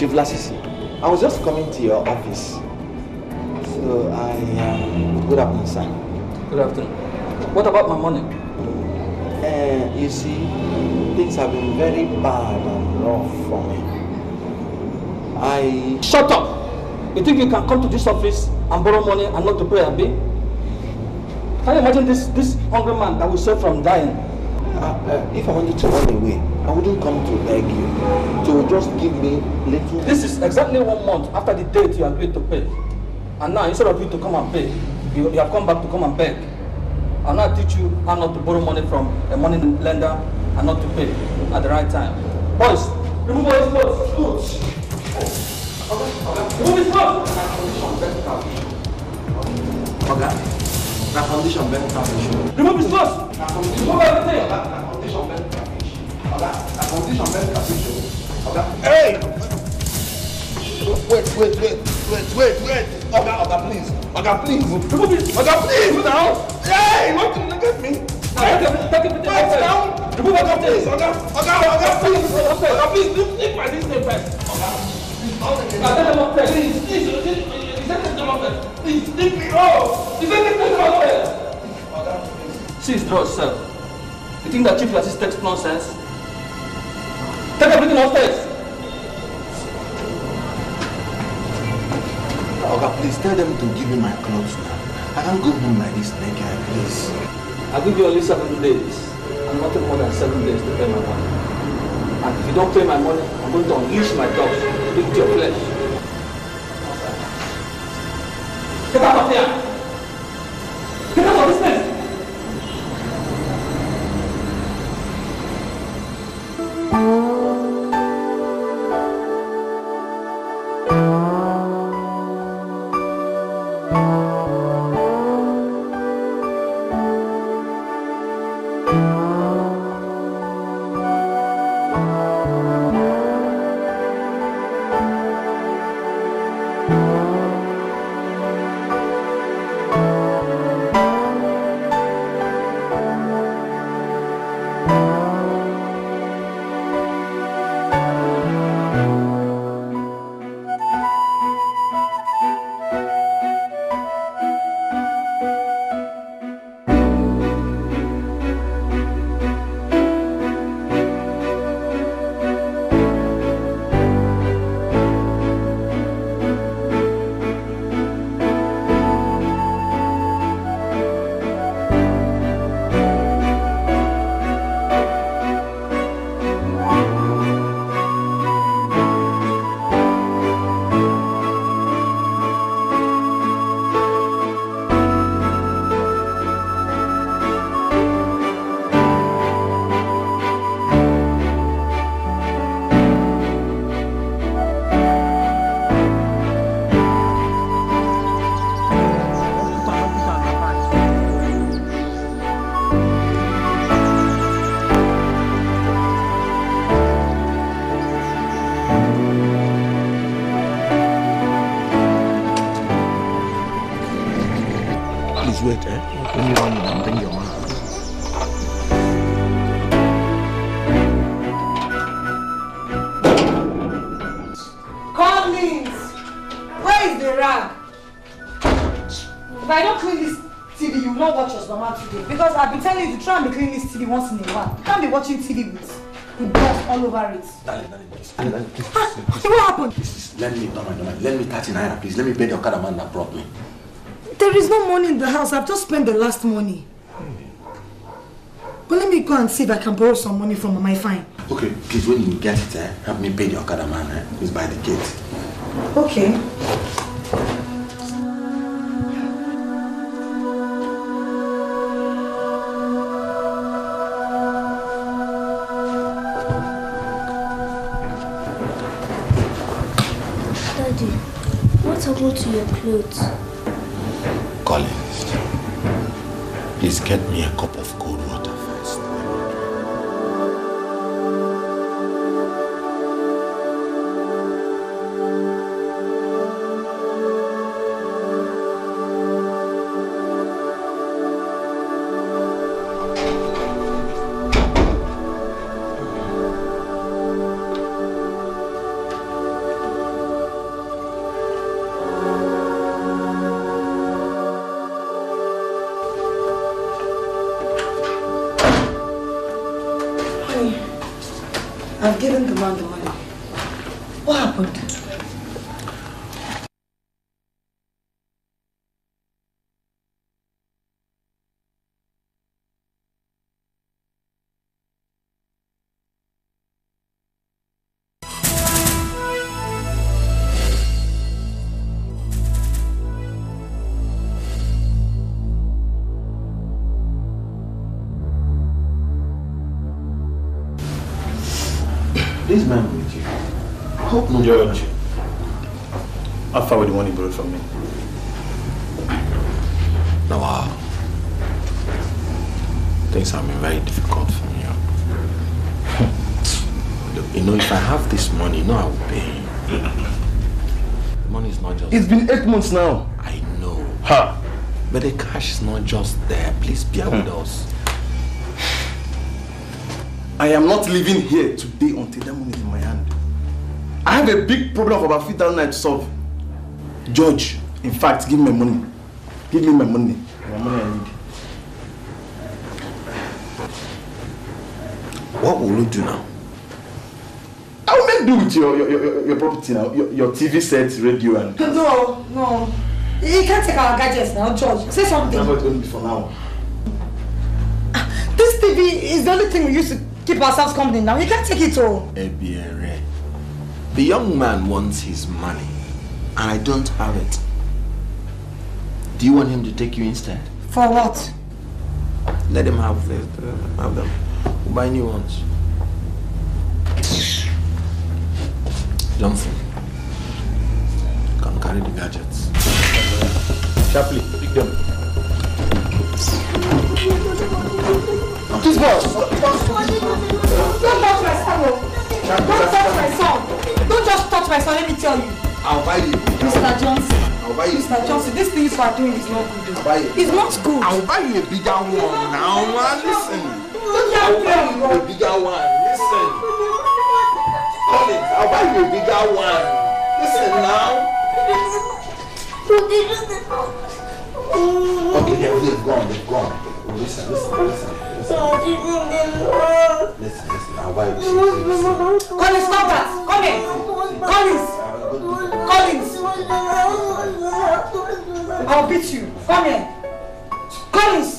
Chief Lassisi, I was just coming to your office. So I... Good afternoon, sir. Good afternoon. What about my money? You see, things have been very bad and rough for me. I... Shut up! You think you can come to this office and borrow money and not to pay a bill? Can you imagine this hungry man that will save from dying? If I wanted to run away, I wouldn't come to beg you. So just give me little... This is exactly 1 month after the date you agreed to pay. And now, instead of you to come and pay, you have come back to come and beg. And now I teach you how not to borrow money from a money lender and not to pay at the right time. Boys, remove all his clothes. Remove his clothes! Okay. My condition bent capish. Remove his clothes! My condition bent capish. My condition bent capish. Okay. Hey! Wait. Oga, please. Oga, please. Remove his clothes. Oga, please, now. Hey! What do you look at me? Take it. Wait, now. Remove Oga, please. Oga, please. Oga, please. Take my name first. Oga, please. Please. Please, take me off! See his drugs, sir. You think that Chief Lassisi takes nonsense? Take everything upstairs! Oga, please tell them to give me my clothes now. I can't go home like this naked, please. I'll give you only 7 days. And nothing more than 7 days to pay my money. And if you don't pay my money, I'm going to unleash my dogs into your flesh. Get out of here! Get out of this place! Once in a while. You can't be watching TV with dust all over it. Darling, please. What happened? Please, let me 30 Naira, please. Let me pay the Okada man that brought me. There is no money in the house. I've just spent the last money. But let me go and see if I can borrow some money from my fine. Okay, please, when you get it, help me pay the Okada man, who's by the gate. Okay. To your clothes. Collins, please get me a cup of cold water first. Mommy, I've given the man the money. What happened? George, how far would you want to borrow from me? Now, things have been very difficult for me. You know, if I have this money, you know I will pay you. The money is not just... It's been 8 months now. I know. Ha! But the cash is not just there. Please bear with us. I am not leaving here today until that money is in my hand. I have a big problem of about 5000 to solve. George, in fact, give me my money. Give me my money. My money I need. What will you do now? I will make do with your property now. Your TV sets, radio and... No, no. You can't take our gadgets now, George. Say something. That's what it's going to be for now. This TV is the only thing we used to keep ourselves company now. You can't take it all. The young man wants his money, and I don't have it. Do you want him to take you instead? For what? Let him have this. Have them. We'll buy new ones. Johnson, come carry the gadgets. Sharply, pick them. This boss. Don't touch my son. Don't touch my son. Don't just touch my son, let me tell you. I'll buy you. Mr. Johnson. I'll buy you. Mr. Johnson, these things you are doing is not good. I'll buy you. It's not good. I'll buy you a bigger one now, man. Listen. I'll buy you a bigger one. Listen. I'll buy you a bigger one. Listen now. Okay, here, they've gone. They've gone. Listen, listen, listen. Listen, I'll buy you. Collins, stop that! Come in! Collins! Collins! I'll beat you! Come here! Collins!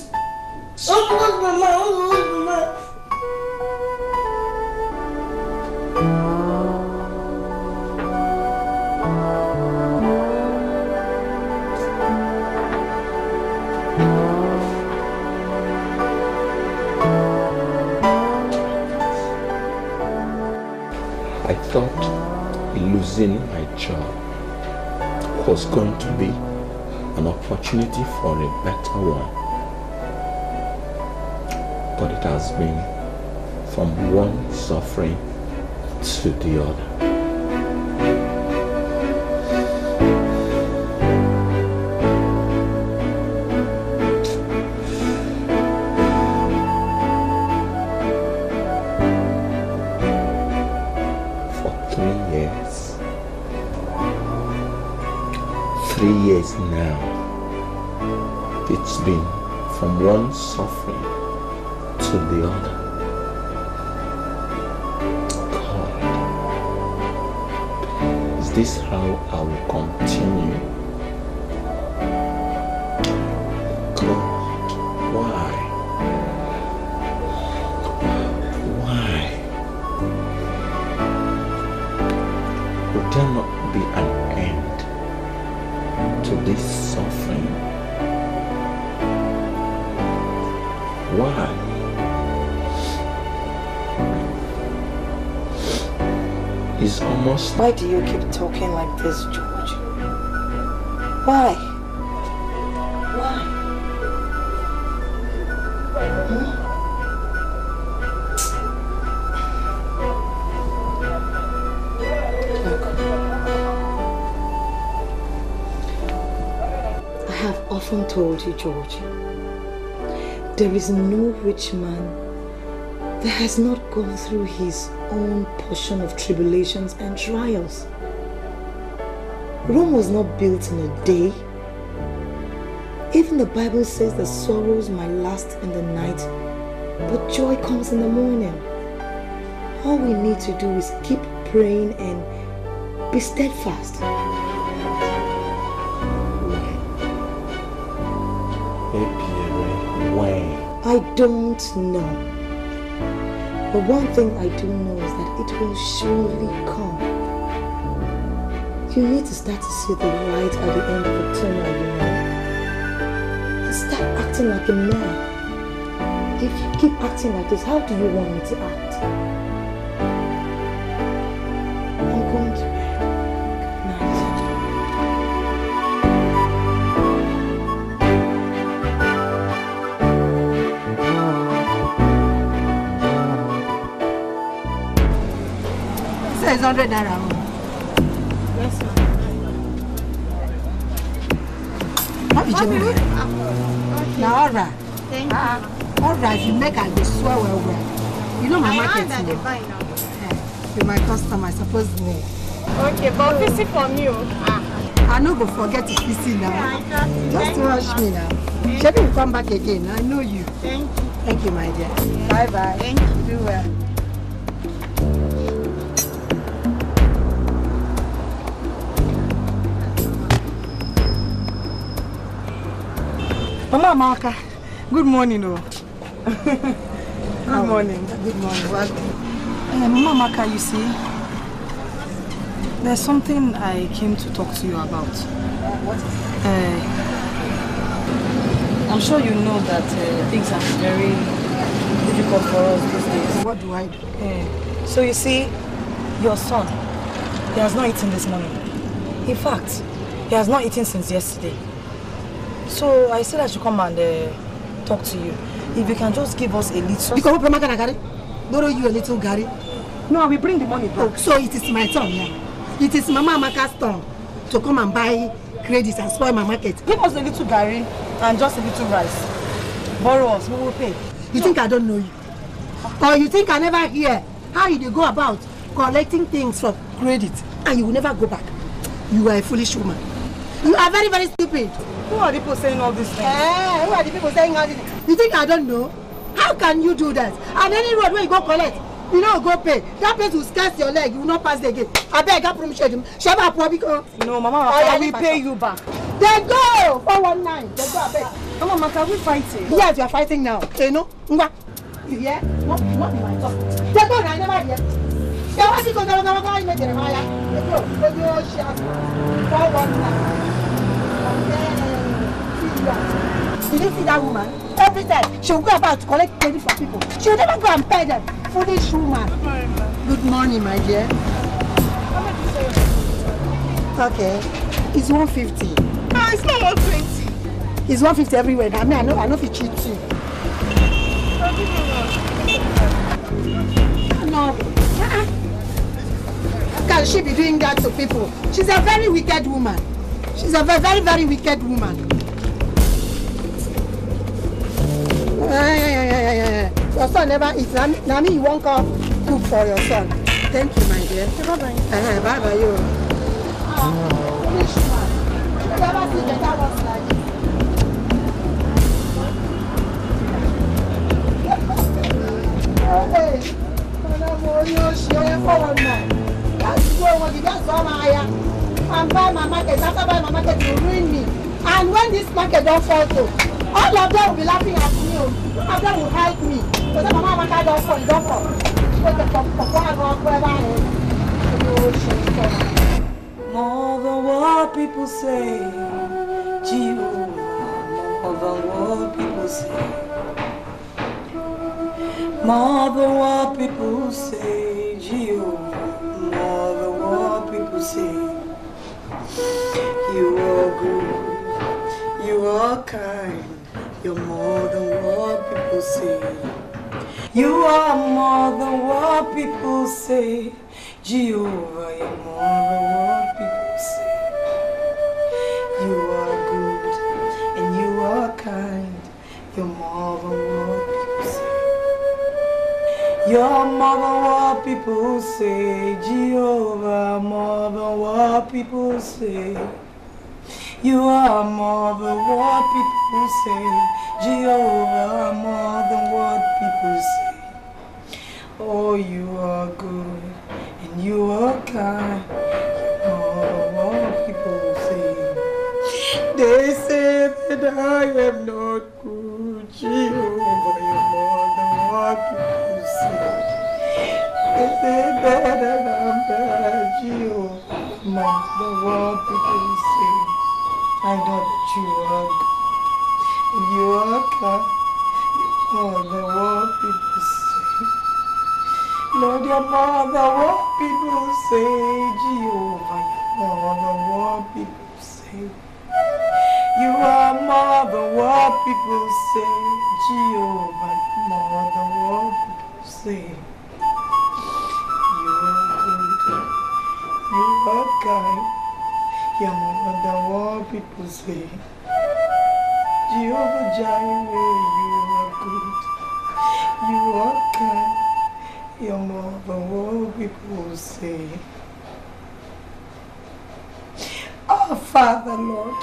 I thought losing my job was going to be an opportunity for a better one. But it has been from one suffering to the other. Now, it's been from one suffering to the other. God, is this how I will continue? God, why? Would there not be an this suffering? Why? It's almost... Why do you keep talking like this, George? Why? Why? I have told you, George, there is no rich man that has not gone through his own portion of tribulations and trials. Rome was not built in a day. Even the Bible says that sorrows might last in the night, but joy comes in the morning. we need to do is keep praying and be steadfast. I don't know, but one thing I do know is that it will surely come. You need to start to see the light at the end of the tunnel, you know. You start acting like a man. If you keep acting like this, how do you want me to act? I'm going to bed. Good night. It's 100 naira. Yes, ma'am. What did you mean? Now, all right. Thank you. All right, you make and they swear well. You know my market now. Yeah. You're my customer, suppose me. Okay, but visit from you. I know go forget to visit now. Yeah, just rush me now. Shall we come back again? I know you. Thank you. Thank you, my dear. Yeah. Bye-bye. Thank you. Do well. Mama Amaka, good morning. Oh. Good morning. Good morning. Mama Amaka, you see, there's something I came to talk to you about. What is it? I'm sure you know that things are very difficult for us these days. What do I do? So you see, your son, he has not eaten this morning. In fact, he has not eaten since yesterday. So I said I should come and talk to you. If you can just give us a little... You come and carry? Borrow you a little gari? No, I will bring the money back. Oh, so it is my turn now. Yeah. It is Mama Amaka's turn to come and buy credits and spoil my market. Give us a little gari and just a little rice. Borrow us, we will pay. You think I don't know you? Or you think I never hear how you go about collecting things for credit and you will never go back? You are a foolish woman. You are very, very stupid. Who are the people saying all these things? Who are the people saying all these things? You think I don't know? How can you do that? And any road where you go collect, you don't go pay. That place will scarce your leg, you will not pass the gate. I beg, I promise you. No, Mama, I will pay you back. Then go! 419. Then go, I beg. Mama, can we fight it? Yes, you are fighting now. You know? You hear? What am I talking to? Then go, I never hear. You didn't see that woman? Every time she'll go about to collect money for people. She'll never go and pay them. Foolish woman. Good morning, my dear. How much is it? Okay. It's 150. No, it's not 120. It's 150 everywhere. I mean, I know if you cheat too. No. How can she be doing that to people? She's a very wicked woman. She's a very, very wicked woman. Your son never eats. Nami, you won't come cook for your son. Thank you, my dear. Bye-bye. Bye-bye, you. Foolish man. You never see better ones like this. Hey. And buy my market. After buy my market, you ruin me. And when this market don't fall through, all of them will be laughing at me. All of them will help me. So that Mama Amaka don't fall, don't fall. More than what people say, Jehovah. More than what people say. More than what people say, Jehovah. More than what people say. You are good, you are kind. You're more than what people say. You are more than what people say, Jehovah. You're more than what people say. You are good and you are kind. You're more than what people say. You're more than what people say, Jehovah, more than what people say. You are more than what people say, Jehovah, more than what people say. Oh, you are good and you are kind. Oh, all people say, they say that I am not good. Jehovah, you are the one people say. They say that I'm bad. Jehovah, the one people say. I know that you are good and you are kind. Oh, the world people say. Lord, your mother, what people say. Jehovah, your mother, what people say. You are mother, what people say. Jehovah, your mother, what people say. You are good, you are kind. Your mother, what people say. Jehovah, Jireh, you good. You are kind. Your mother, what people say. Oh, Father, Lord,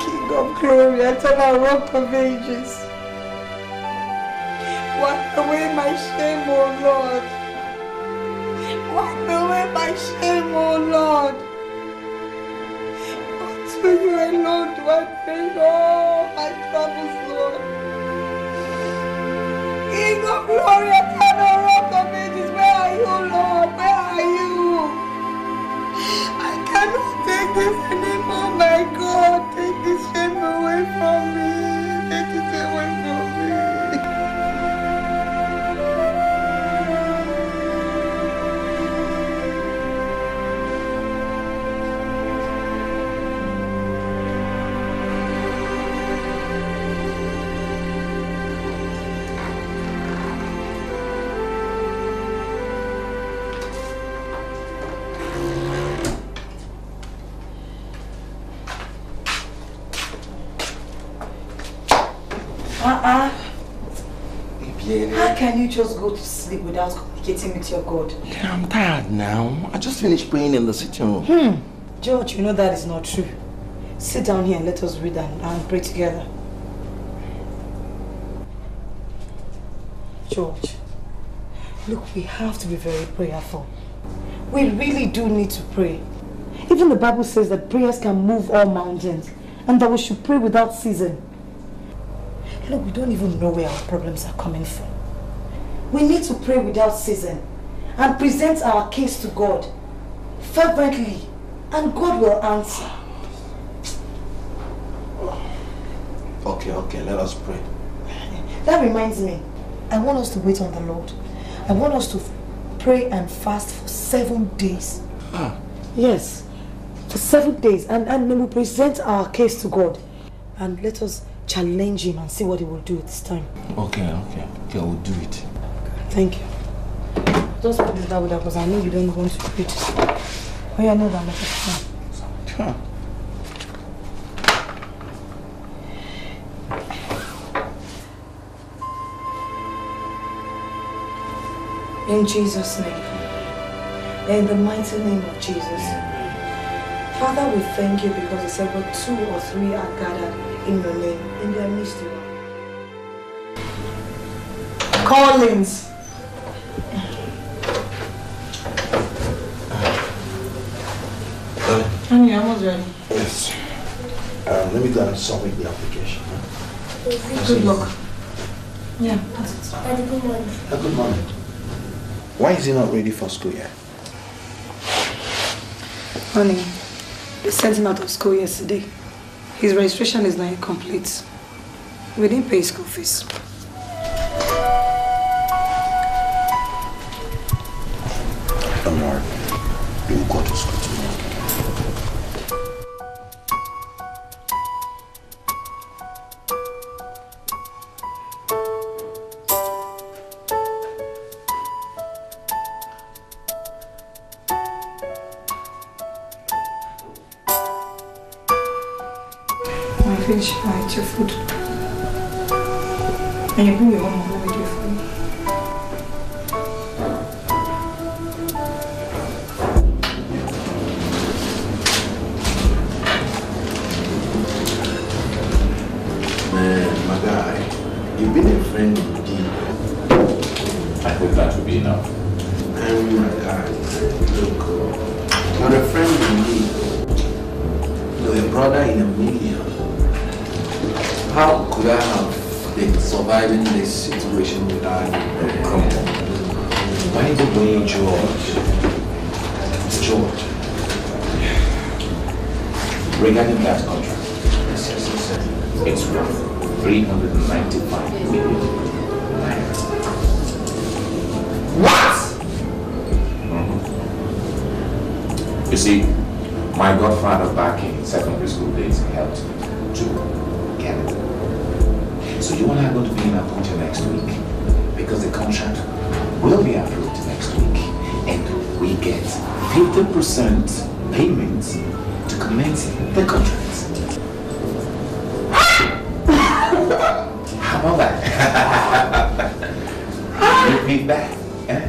King of glory, eternal rock of ages, wipe away my shame, O Lord. Wipe away my shame, O Lord. Unto you alone do I pray, Lord. My troubles, Lord. King of glory, eternal rock of ages, where are you, Lord? Where are you? I cannot take this anymore, my God. Take this shame away from me. Take it away from me. Can you just go to sleep without communicating with your God? Yeah, I'm tired now. I just finished praying in the sitting room. George, you know that is not true. Sit down here and let us read and pray together. George, look, we have to be very prayerful. We really do need to pray. Even the Bible says that prayers can move all mountains and that we should pray without ceasing. Look, we don't even know where our problems are coming from. We need to pray without ceasing and present our case to God fervently, and God will answer. Okay, let us pray. That reminds me, I want us to wait on the Lord. I want us to pray and fast for 7 days. Yes, for 7 days, and then we present our case to God and let us challenge him and see what he will do this time. Okay, we'll do it. Thank you. Just put this down with that because I know you don't want to put it. Oh yeah, I know that. In Jesus' name. In the mighty name of Jesus. Father, we thank you because you said but 2 or 3 are gathered in your name, in their midst. Callings. I'm almost ready. Yes. Let me go and submit the application. Good luck. Yeah, that's it. Good morning. Good morning. Why is he not ready for school yet? Honey, they sent him out of school yesterday. His registration is not yet complete. We didn't pay his school fees. Mark, you will go to school tomorrow. I finished my your food. And you bring your own home with your food. You've been a friend indeed. I hope that will be enough. Look, you're a friend in need. You're a brother in a million. How could I have been surviving this situation without you? Come on. Why did we, George? Regarding that contract, it's worth 395 million. What? You see, my godfather back in secondary school days helped me to get it. So you and I are going to be in Abuja next week because the contract will be approved next week and we get 50% payments to commence the contract. How about that? You beat that? Eh?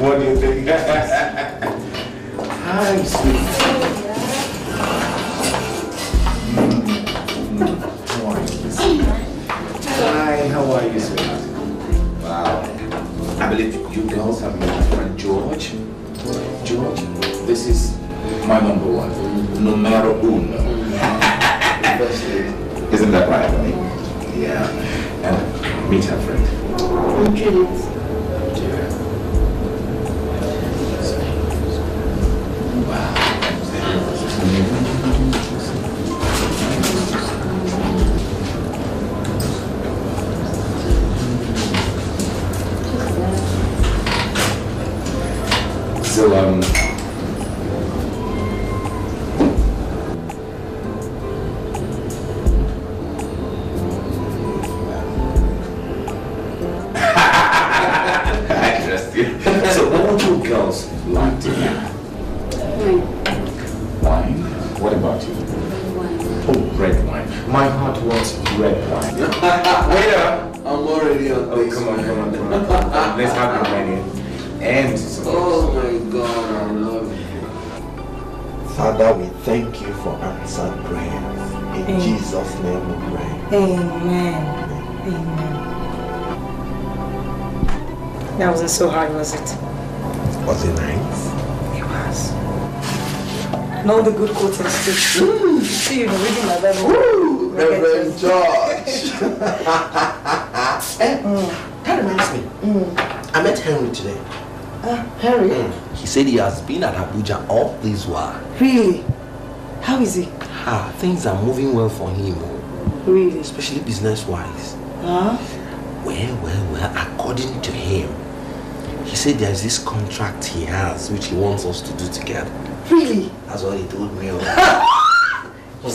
What do you think? Hi, sweet. How are you, sweet? Hi, how are you, sweet? Wow. I believe you girls have met my friend George. George, this is my number one. Numero uno. Isn't that right, honey? Yeah. And meet her friend. Okay. Wow. So, Amen. Amen. That wasn't so hard, was it? Was it nice? It was. And all the good quotes and stuff. See, you know, reading my Bible. Ooh, Reverend George. That reminds me. I met Henry today. Henry? He said he has been at Abuja all this while. Really? How is he? Ah, things are moving well for him. Really? Especially business-wise. Well, according to him, he said there's this contract he has which he wants us to do together. Really? That's what he told me. You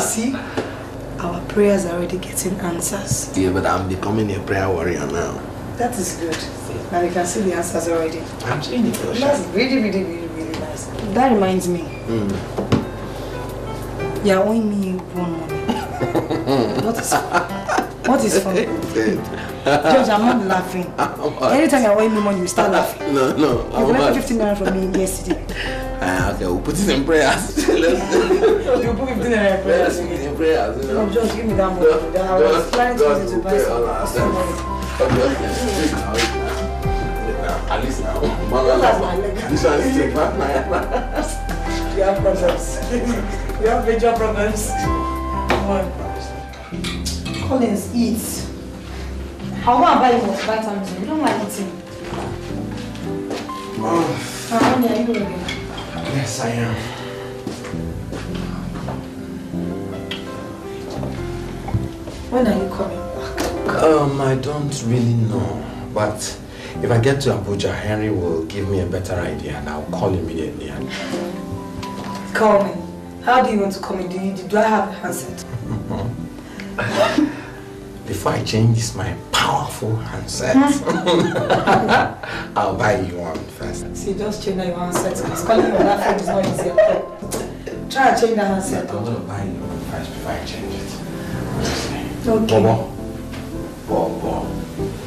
see, our prayers are already getting answers. Yeah, but I'm becoming a prayer warrior now. That is good. Now you can see the answers already. I'm seeing it. That's really, really, really, really nice. That reminds me. You're owing me one money. What is funny? George, I'm not laughing. Anytime you're owing me money, you start laughing. No. You got 15 naira from me yesterday. Okay, we'll put it in prayers. You'll put 15 naira in prayers. No, George, give me that money. I was planning to buy some money. At least now. This one is a partner. You have problems. You have major problems. Come on. Collins, eat. I want to buy more vitamins. You don't like eating. Oh. Are you good again? Yes, I am. When are you coming back? I don't really know. But if I get to Abuja, Henry will give me a better idea and I'll call immediately. Call me. How do you want to come in? Do I have an answer? Before I change this, my powerful handset, I'll buy you one first. See, just change your handset. Because calling you on that phone is not easy. Try and change that handset. I'm going to buy you one first before I change it. Okay. Bobo,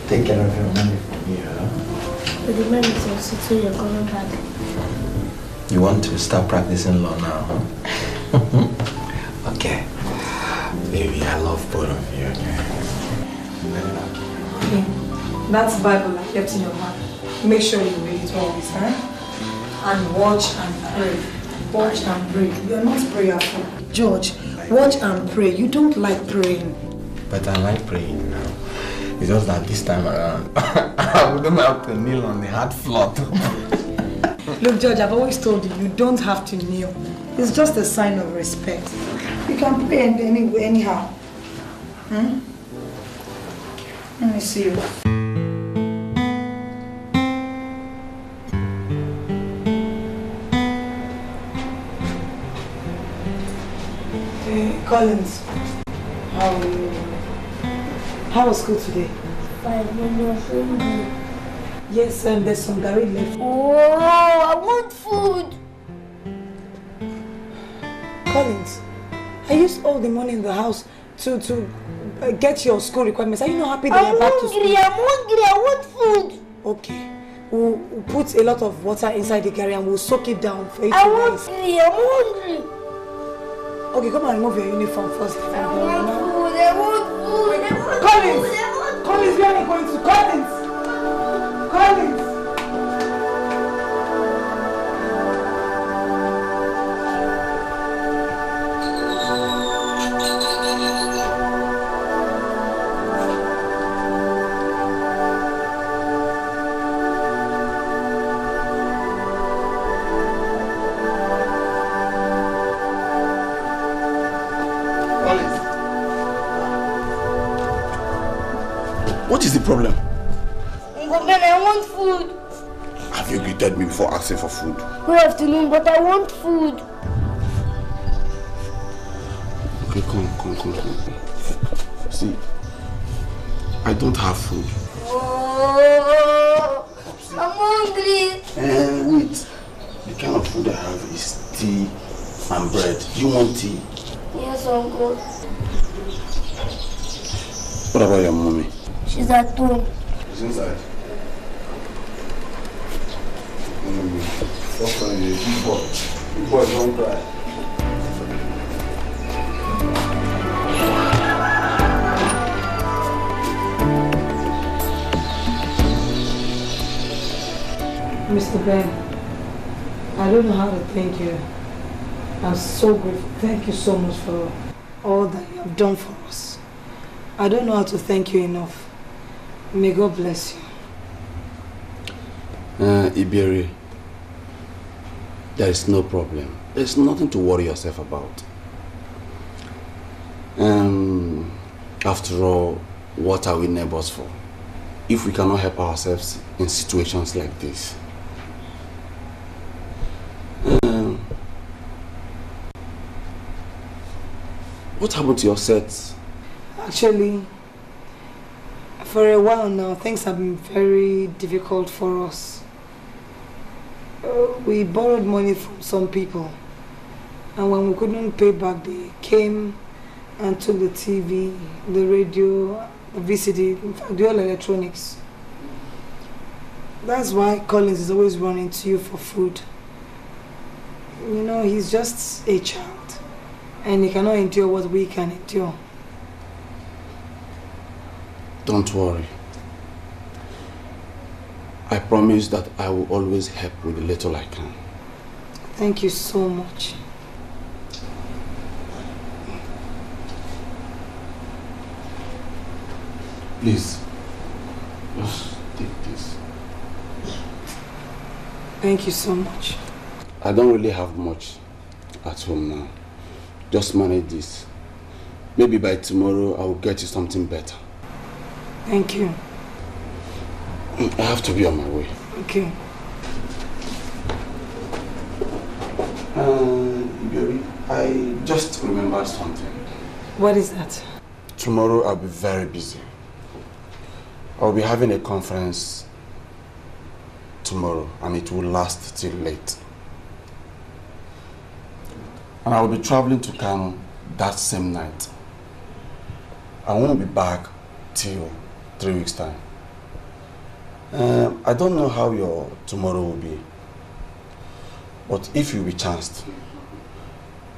take care of your money from here. But the money is also to your going back. You want to start practicing law now? Okay. Baby, I love both of you. Okay, that's Bible I kept in your hand. Make sure you read it always, huh? And watch and pray. Watch and pray. You're not prayerful. George, watch and pray. You don't like praying. But I like praying now. It's just that this time around, I wouldn't have to kneel on the hard floor. Look, George, I've always told you, you don't have to kneel. It's just a sign of respect. You can pray anyhow. Hmm? Let me see you. Hey, Collins, how are you? How was school today? Yes, and there's some garri left. Oh, I want food! Collins, I used all the money in the house to get your school requirements. Are you not happy that you're back to school? I'm hungry, I want food! Okay, we'll put a lot of water inside the garri and we'll soak it down for 8 hours. I'm hungry! Okay, come and remove your uniform first. I want food! Collins! Collins, where are you going to? Collins! Collins! What is the problem? Uncle Ben, I want food. Have you greeted me before asking for food? Good afternoon, but I want food. Okay, come. See, I don't have food. Oh, I'm hungry. And wait, the kind of food I have is tea and bread. Do you want tea? Yes, Uncle. What about your mommy? She's at home. She's inside. Stop crying, you boy, don't cry. Mr. Ben, I don't know how to thank you. I'm so grateful. Thank you so much for all that you have done for us. I don't know how to thank you enough. May God bless you. Iberi, there is no problem. There's nothing to worry yourself about. After all, what are we neighbors for? If we cannot help ourselves in situations like this. What happened to your sets? Actually, for a while now, things have been very difficult for us. We borrowed money from some people, and when we couldn't pay back, they came and took the TV, the radio, the VCD, in fact, the all electronics. That's why Collins is always running to you for food. You know, he's just a child, and he cannot endure what we can endure. Don't worry. I promise that I will always help with the little I can. Thank you so much. Please, just take this. Thank you so much. I don't really have much at home now. Just manage this. Maybe by tomorrow I will get you something better. Thank you. I have to be on my way. Okay. Baby, I just remembered something. What is that? Tomorrow I'll be very busy. I'll be having a conference tomorrow and it will last till late. And I'll be traveling to Cannes that same night. I won't be back till 3 weeks' time. I don't know how your tomorrow will be, but if you'll be chanced,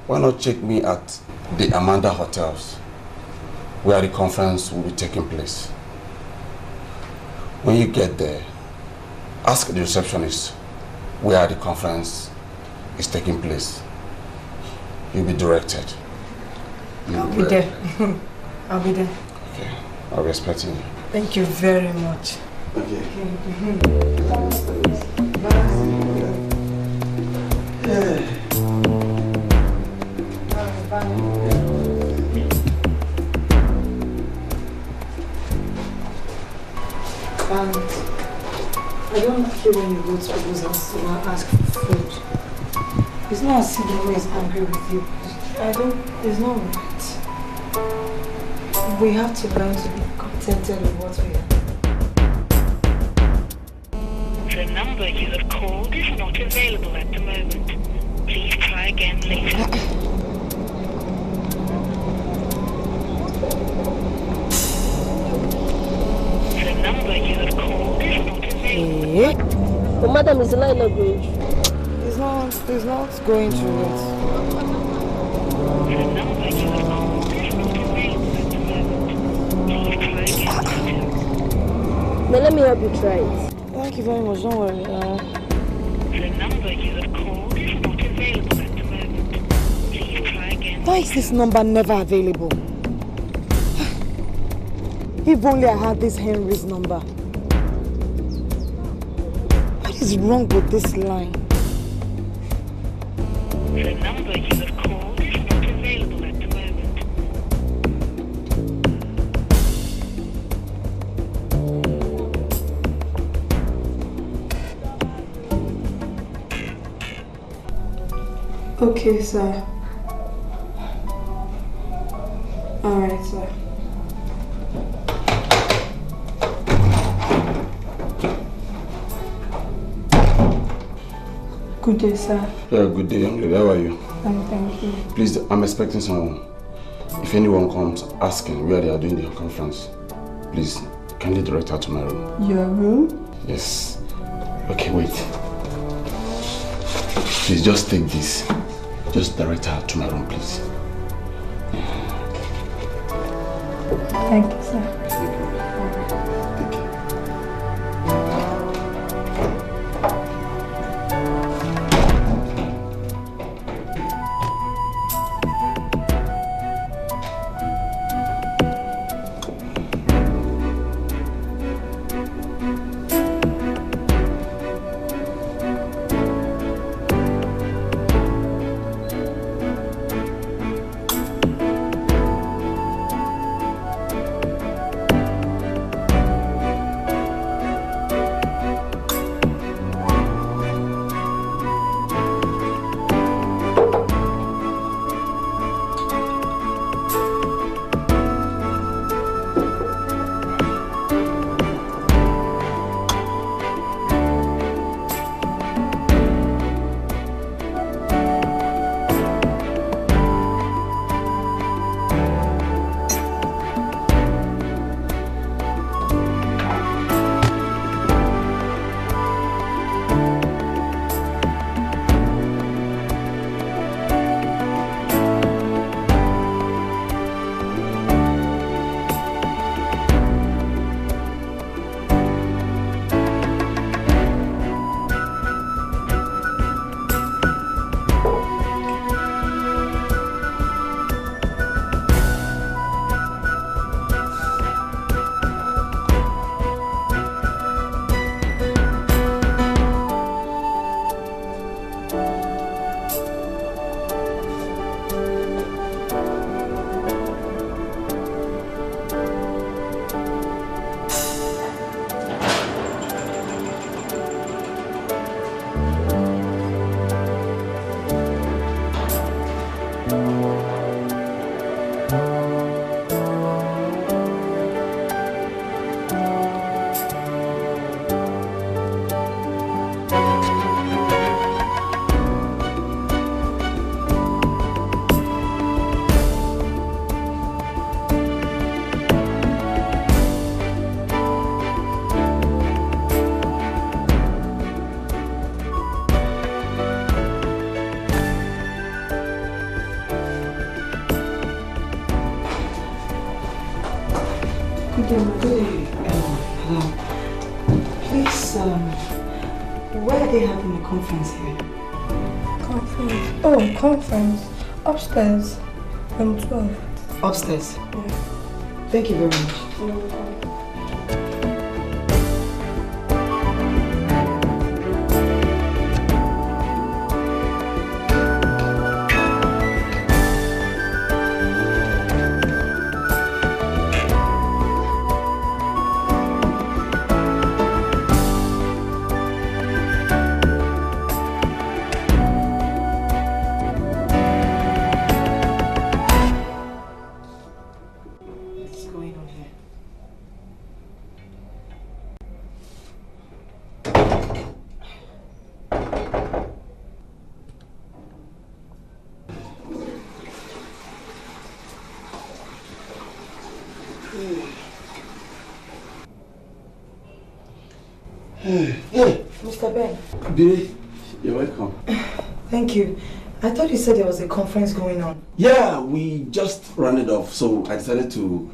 why not check me at the Amanda Hotels, where the conference will be taking place. When you get there, ask the receptionist where the conference is taking place. You'll be directed. I'll be there. I'll be there. Okay. I'll be expecting you. Thank you very much. Okay. I don't feel when you go to people's house and ask for food. It's not as if anyone is angry with you. It's not right. We have to learn to be contented with what we have. The number you have called is not available at the moment. Please try again later. The number you have called is not available. The madam is not going. It's not going to it. The number you have called is not available at the moment. Please try again later. Now let me help you try it. Thank you very much, don't worry. The number you have called is not available at the moment. Please try again. Why is this number never available? If only I had this Henry's number. What is wrong with this line? The number you have called is not available at the moment. Okay, sir. All right, sir. Good day, sir. Yeah, good day, young lady. How are you? Fine, thank you. Please, I'm expecting someone. If anyone comes asking where they are doing their conference, please, kindly direct her to my room. Your room? Yes. Okay, wait. Please, just take this. Just direct her to my room, please. Thank you, sir. Thank you. they having a conference here? Conference? Oh, conference. Upstairs. Room 12. Upstairs? Yeah. Thank you very much. You're welcome. Billy, you're welcome. Thank you. I thought you said there was a conference going on. Yeah, we just ran it off, so I decided to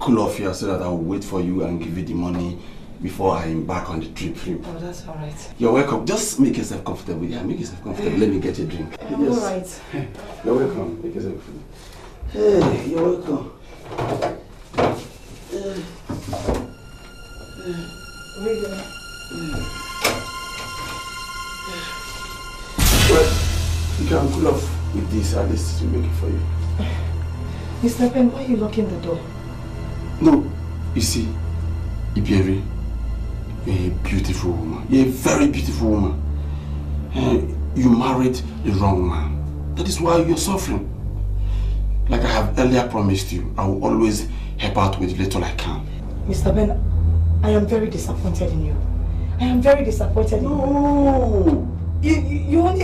cool off here so that I will wait for you and give you the money before I embark on the trip. Oh, that's all right. You're welcome. Just make yourself comfortable. Yeah, make yourself comfortable. Let me get you a drink. Yes. All right. You're welcome. Make yourself comfortable. Hey, you're welcome. You can cool off with this, at least to make it for you. Mr. Ben, why are you locking the door? No, you see, Iberi, you're a beautiful woman. You're a very beautiful woman. You married the wrong man. That is why you're suffering. Like I have earlier promised you, I will always help out with little I can. Mr. Ben, I am very disappointed in you. I am very disappointed in you. No! You only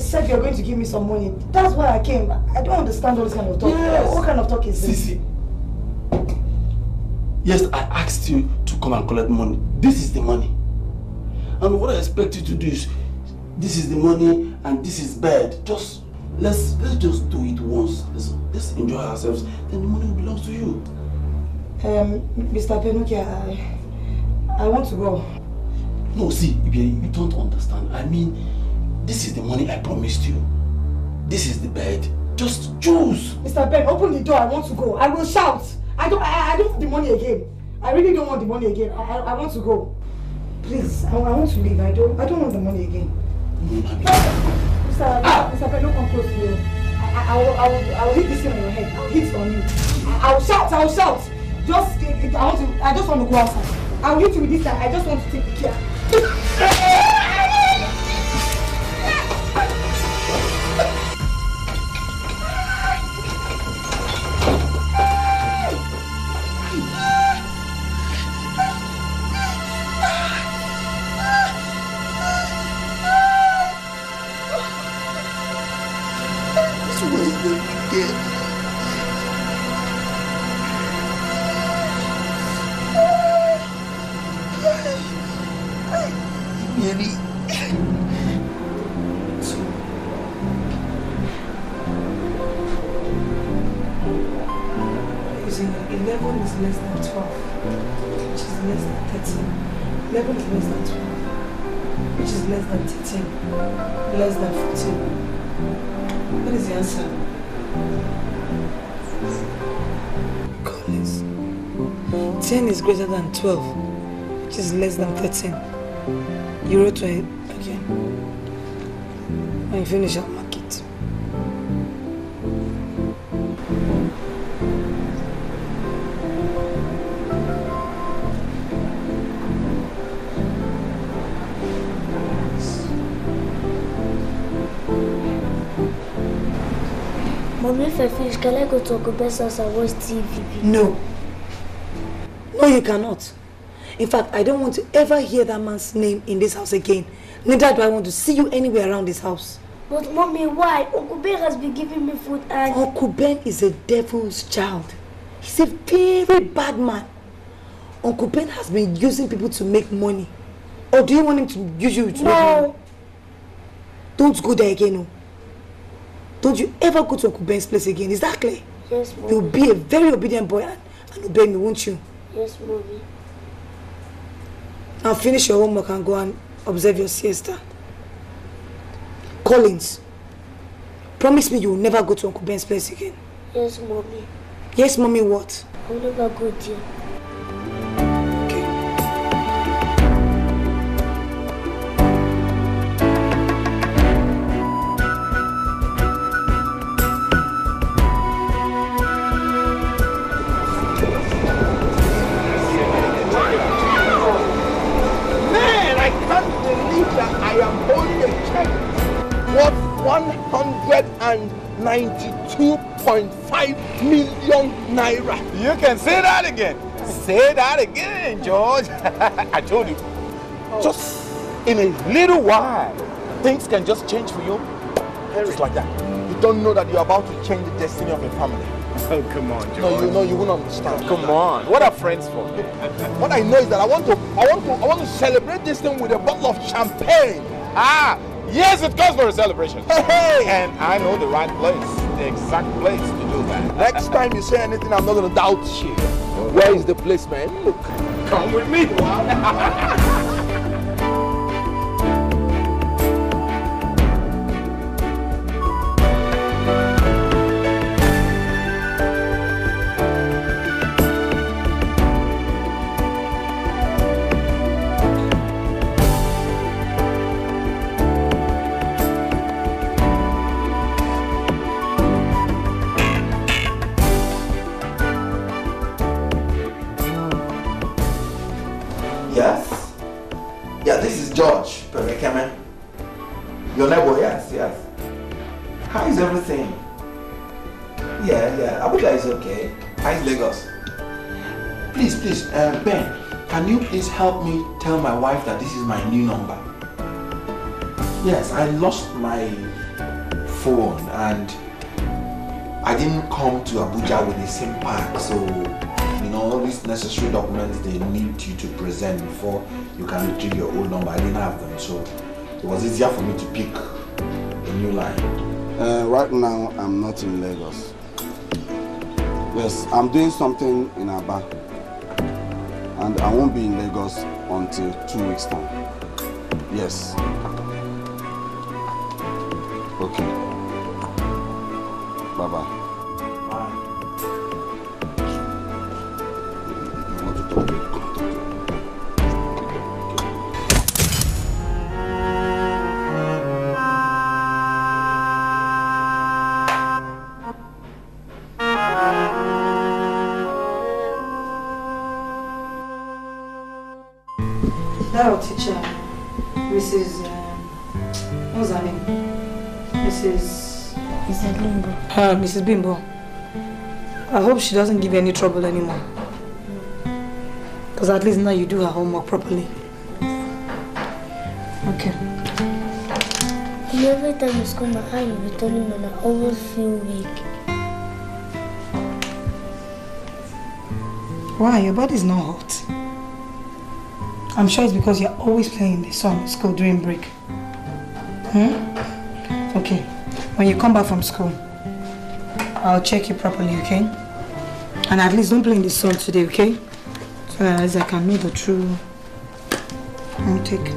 said you're going to give me some money. That's why I came. I don't understand all this kind of talk. Yes. What kind of talk is this? Sisi. Yes, I asked you to come and collect money. This is the money. And what I expect you to do is, this is the money and this is bad. Just, let's just do it once. Let's enjoy ourselves. Then the money belongs to you. Mr. Penukia, I want to go. No, see, you don't understand. I mean, this is the money I promised you. This is the bed. Just choose. Mr. Ben, open the door. I want to go. I will shout. I don't want the money again. I really don't want the money again. I want to go. Please, I want to leave. I don't want the money again. No, Mr. Ben, don't come close to me. I will hit this thing on your head. I will hit it on you. I will shout. I just want to go outside. I will hit you with this. I just want to take the care. Greater than 12, which is less than 13. You wrote to it again. When you finish, I'll mark it. Mom, if I finish, can I go to Uncle Ben's house and watch TV? No. No, you cannot. In fact, I don't want to ever hear that man's name in this house again. Neither do I want to see you anywhere around this house. But Mommy, why? Uncle Ben has been giving me food and... Uncle Ben is a devil's child. He's a very bad man. Uncle Ben has been using people to make money. Or do you want him to use you to make money? Don't go there again, no. Don't you ever go to Uncle Ben's place again, is that clear? Yes, Mommy. You'll be a very obedient boy and obey me, won't you? Yes, Mommy. Now finish your homework and go and observe your siesta. Collins, promise me you will never go to Uncle Ben's place again. Yes, Mommy. Yes, Mommy, what? I will never go there. $2.5 million Naira. You can say that again. Say that again, George. I told you. Oh. Just in a little while, things can just change for you. Just like that. You don't know that you're about to change the destiny of your family. Oh, come on, George. No, you know you won't understand. Come on. What are friends for? What I know is that I want to celebrate this thing with a bottle of champagne. Ah, yes, it calls for a celebration. Hey. And I know the right place. The exact place to do that. Next time you say anything, I'm not gonna doubt you. Where is the place, man? Look. Come with me. Please help me tell my wife that this is my new number. Yes, I lost my phone and I didn't come to Abuja with a SIM pack, so you know all these necessary documents they need you to present before you can retrieve your old number. I didn't have them, so it was easier for me to pick a new line. Right now I'm not in Lagos. Yes, I'm doing something in Aba. And I won't be in Lagos until 2 weeks' time. Yes. Okay. Bye-bye. Bye. You want to talk to me? Teacher, what's her name? Mrs. Bimbo. Mrs. Bimbo. I hope she doesn't give you any trouble anymore. Because at least now you do her homework properly. Okay. Every time you come back, I will be telling you I always feel weak. Why? Your body's not hot. I'm sure it's because you're always playing this song at school during break. Okay. When you come back from school, I'll check you properly, okay? And at least don't play this song today, okay? So that I can know the true intake.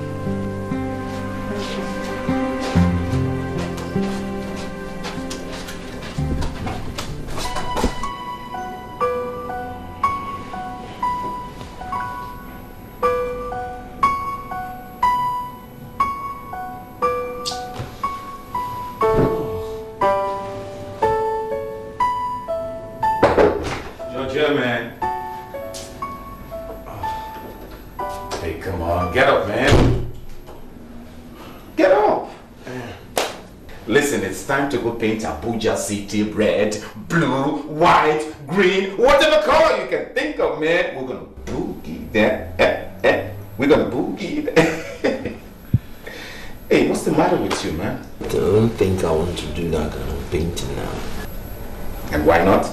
Paint Abuja city red, blue, white, green, whatever color you can think of, man. We're gonna boogie there. We're gonna boogie there. Hey, what's the matter with you, man? I don't think I want to do that kind of painting now. And why not?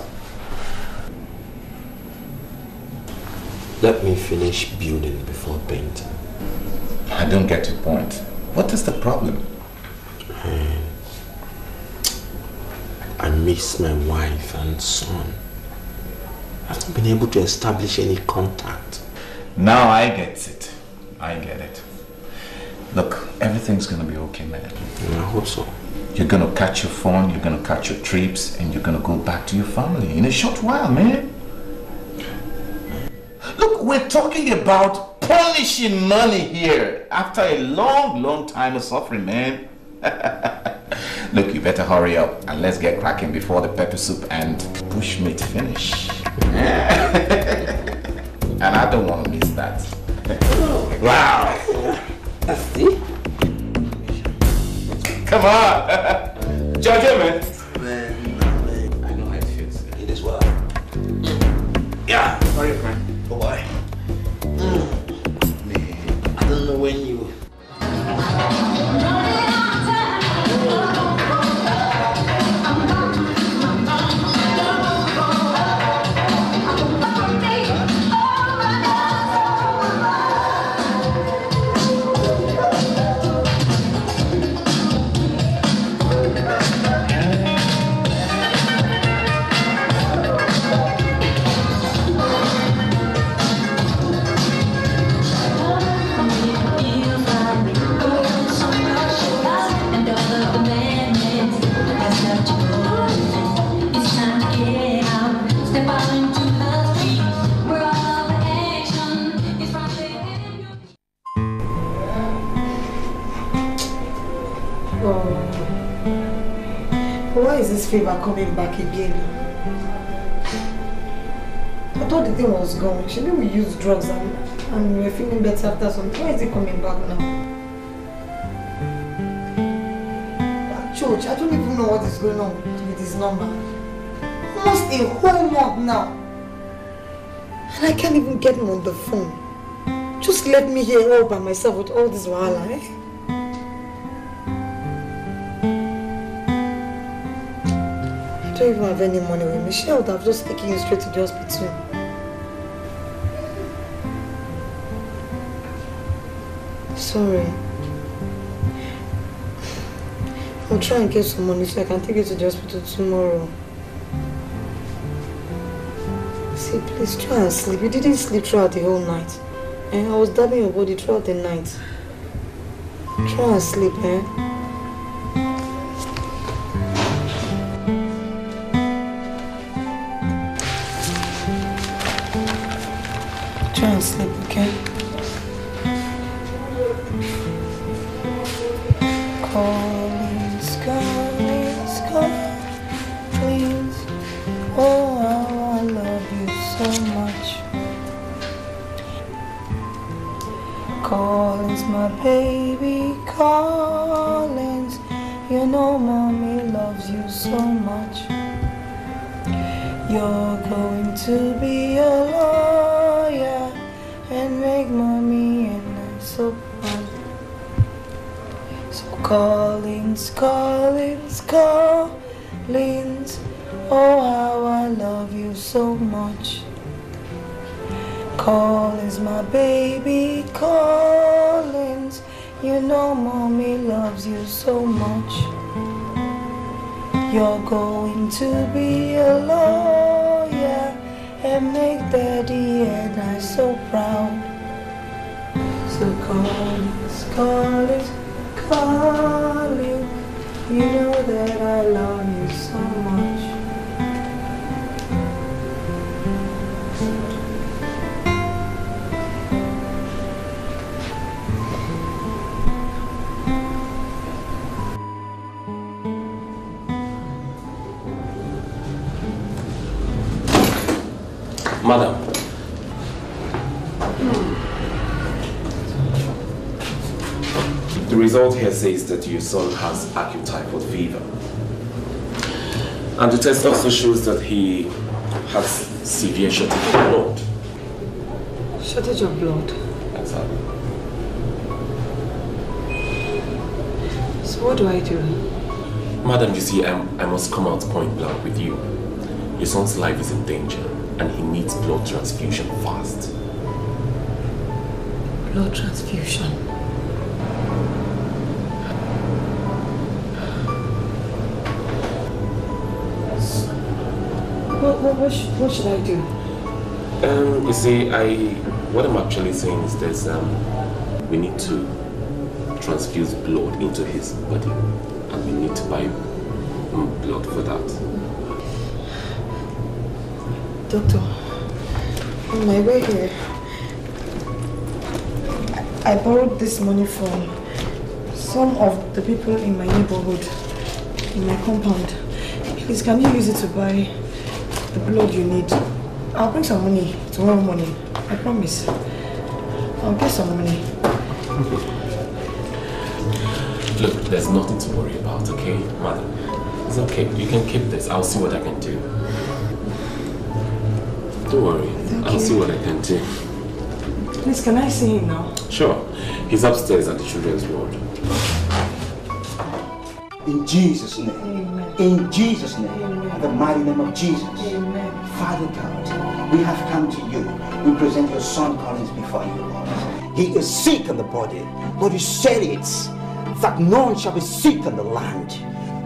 Let me finish building before painting. I don't get your point. What is the problem? I miss my wife and son. I haven't been able to establish any contact. Now I get it. Look, everything's going to be okay, man. I hope so. You're going to catch your phone, you're going to catch your trips, and you're going to go back to your family in a short while, man. Look, we're talking about punishing money here after a long, long time of suffering, man. Look, you better hurry up and let's get cracking before the pepper soup and bushmeat finish. And I don't want to miss that. Wow! See? Come on! Judgment! Man, I know how it feels. It is well. Yeah! Sorry, friend. Oh, boy. Man, I don't know when you... Why is this fever coming back again? I thought the thing was gone. Should we use drugs and we were feeling better after something? Why is it coming back now? At church, I don't even know what is going on with this number. Almost a whole month now. And I can't even get him on the phone. Just let me here all by myself with all this wahala, eh? I don't even have any money with me. She would have just taken you straight to the hospital. Sorry. I'll try and get some money so I can take you to the hospital tomorrow. See, please try and sleep. You didn't sleep throughout the whole night. And I was dabbing your body throughout the night. Try and sleep, eh? And sleep, okay? Callings, callings, callings. Oh, how I love you so much. Callings, my baby, callings. You know mommy loves you so much. You're going to be alone. And make mommy and I so proud. So callings, callings, callings. Oh, how I love you so much. Callings, my baby, callings. You know mommy loves you so much. You're going to be a lawyer. And make daddy and I so proud. So callings, callings, calling. You know that I love you so much. Madam. The result here says that your son has acute typhoid fever. And the test also shows that he has severe shortage of blood. Shortage of blood? Exactly. So what do I do? Madam, you see, I must come out point blank with you. Your son's life is in danger. And he needs blood transfusion fast. Blood transfusion? What should I do? You see, what I'm actually saying is this, we need to transfuse blood into his body, and we need to buy blood for that. Doctor, on my way here, I borrowed this money from some of the people in my neighborhood, in my compound. Please, can you use it to buy the blood you need? I'll bring some money tomorrow morning. I promise. I'll get some money. Look, there's nothing to worry about, okay, madam? It's okay. You can keep this. I'll see what I can do. Don't worry. I'll see what I can do. Please, can I see him now? Sure. He's upstairs at the children's ward. In Jesus' name. Amen. In Jesus' name. Amen. In the mighty name of Jesus. Amen. Father God, we have come to you. We present your son Collins before you, Lord. He is sick in the body. Lord, you said it, that no one shall be sick in the land.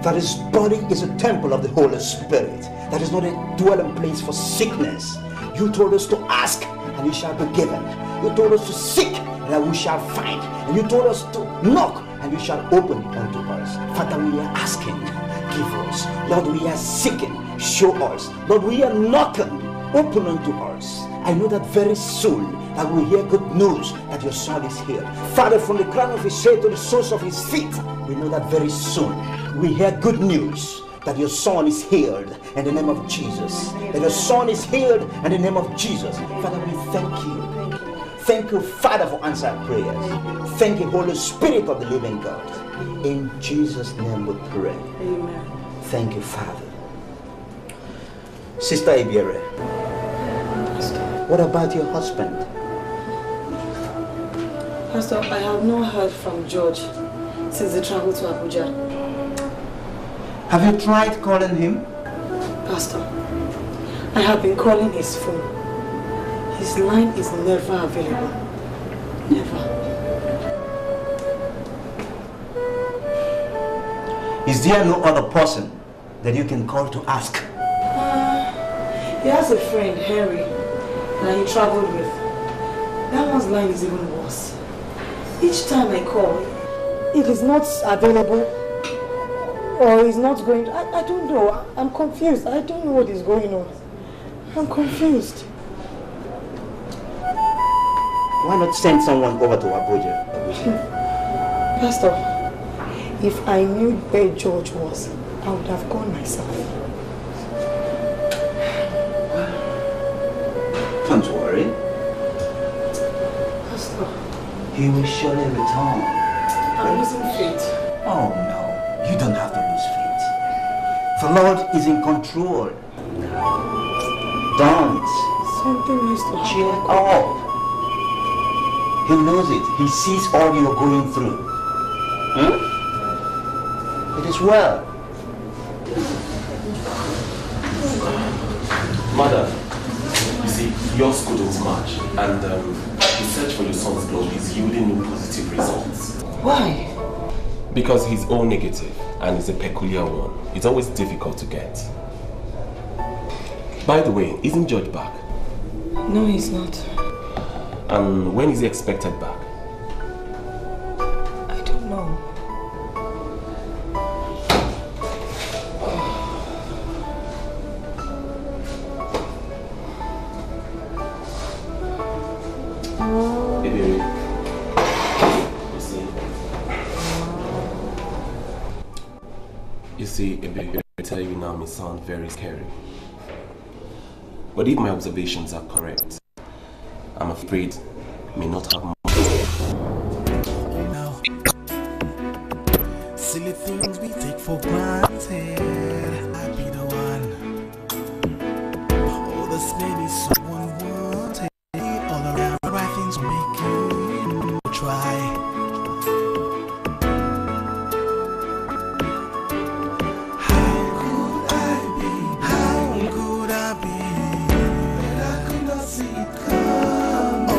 That his body is a temple of the Holy Spirit. That is not a dwelling place for sickness. You told us to ask, and you shall be given. You told us to seek, and that we shall find. And you told us to knock, and you shall open unto us. Father, we are asking, give us. Lord, we are seeking, show us. Lord, we are knocking, open unto us. I know that very soon that we hear good news that your son is healed. Father, from the crown of his head to the soles of his feet, we know that very soon we hear good news that your son is healed in the name of Jesus. That your son is healed in the name of Jesus. Father, we thank you. Thank you, Father, for answered prayers. Thank you, Holy Spirit of the living God. In Jesus' name we pray. Amen. Thank you, Father. Sister Ibiere, what about your husband? Pastor, I have not heard from George since the travel to Abuja. Have you tried calling him? Pastor, I have been calling his phone. His line is never available. Never. Is there no other person that you can call to ask? He has a friend, Harry, that he traveled with. That one's line is even worse. Each time I call, it is not available or is not going. I don't know. I'm confused. I don't know what is going on. I'm confused. Why not send someone over to Abuja? Pastor, if I knew where George was, I would have gone myself. Don't worry. Pastor. He will surely return. I'm losing faith. Oh no, you don't have to lose faith. The Lord is in control. Don't. Something needs to cheer up. He knows it. He sees all you're going through. It is well. Mother, you see, your school is March, and the search for your son's blood is yielding no positive results. Why? Because he's all negative, and it's a peculiar one. It's always difficult to get. By the way, isn't George back? No, he's not. And when is he expected back? I don't know. Hey, baby. You see, baby, I tell you now, may sound very scary. But if my observations are correct, I'm afraid may not have much. Now, silly things we take for granted. I be the one. Oh, this man is so unwanted. All around the right things make you try. How could I be? But I could not see it. How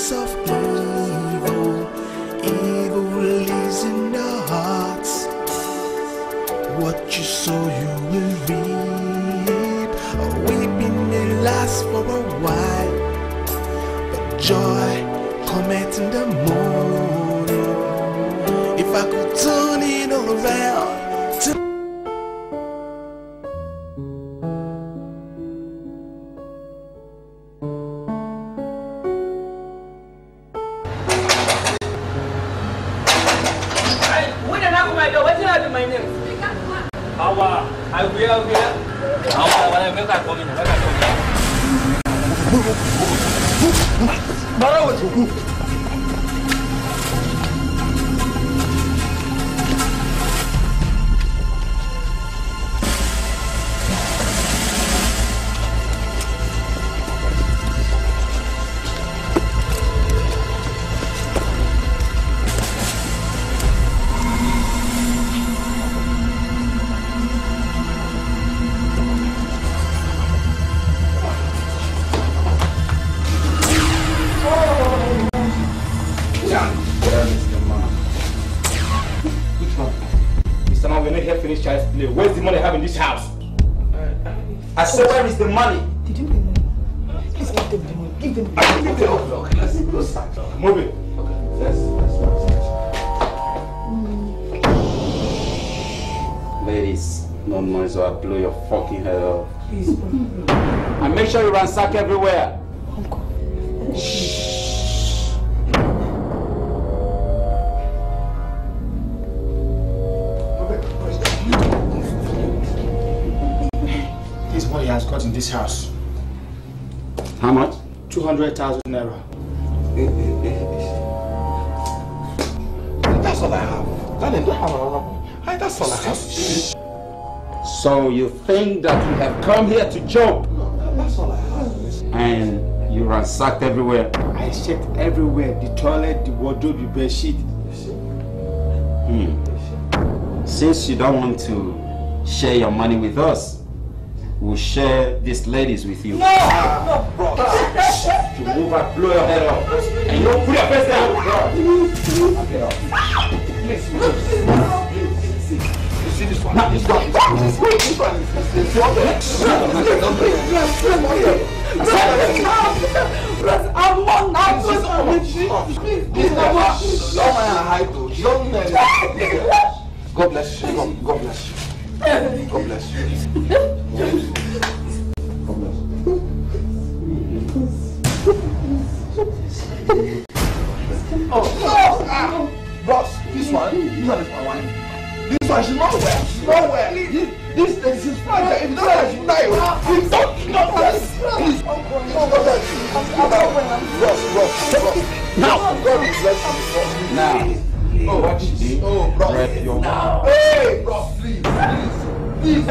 ways of evil. Evil lives in our hearts. What you sow, you will reap. A weeping may last for a while, but joy cometh in the morning. If I could turn it all around. Ransack everywhere. Uncle. Shh. This is what he has got in this house. How much? 200,000 Naira. That's all I have. Darling, don't have another one. That's all I have. So you think that you have come here to joke? And you ransacked everywhere. I checked everywhere. The toilet, the wardrobe, the bed sheet. Since you don't want to share your money with us, we'll share these ladies with you. No! No, bro! You move up, blow your head off. And you don't put your face down, bro! Okay, Please, this one. God bless you. God bless you. God bless you. Bros, this one is my wife. This one, she's not aware. This is his father. If you don't have to die, please don't bless. Please. Now. Oh, what you did? Oh, bro. Hey, bro, please. Please.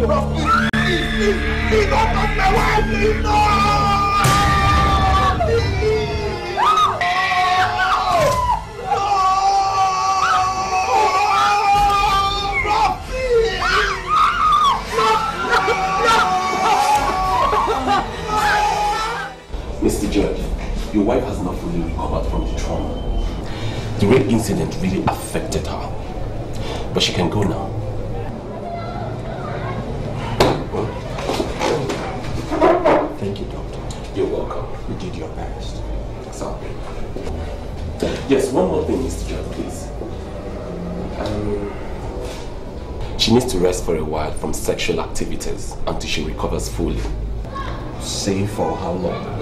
Bro, please. Don't touch my wife. Please, no. Mr. Judge, your wife has not fully recovered from the trauma. The rape incident really affected her. But she can go now. Thank you, Doctor. You're welcome. You did your best. Sorry. Yes, one more thing, Mr. Judge, please. She needs to rest for a while from sexual activities until she recovers fully. Say for how long?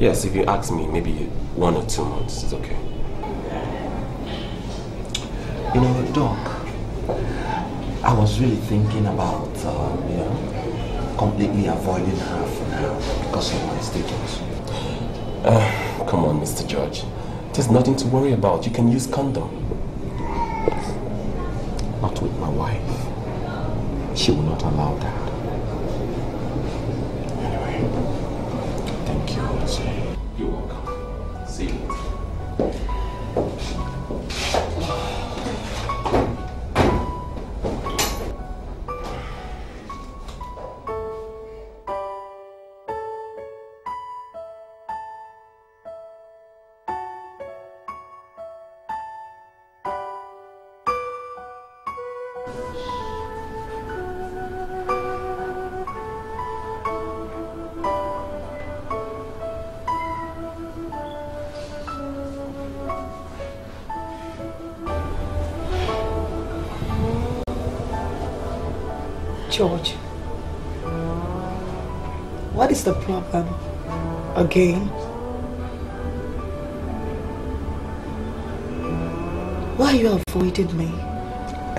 Yes, if you ask me, maybe 1 or 2 months, it's okay. You know, Doc, I was really thinking about, completely avoiding her for now because of my statements. Come on, Mr. George. There's nothing to worry about. You can use condom. Not with my wife. She will not allow that. You're welcome. See you later. church. What is the problem? Again? Why you avoided me?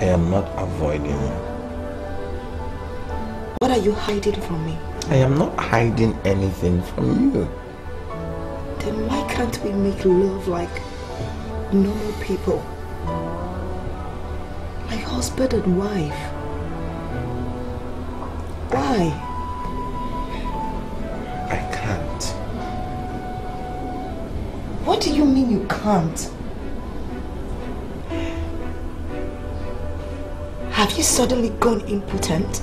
I am not avoiding you. What are you hiding from me? I am not hiding anything from you. Then why can't we make love like normal people? Like husband and wife. Why? I can't. What do you mean you can't? Have you suddenly gone impotent?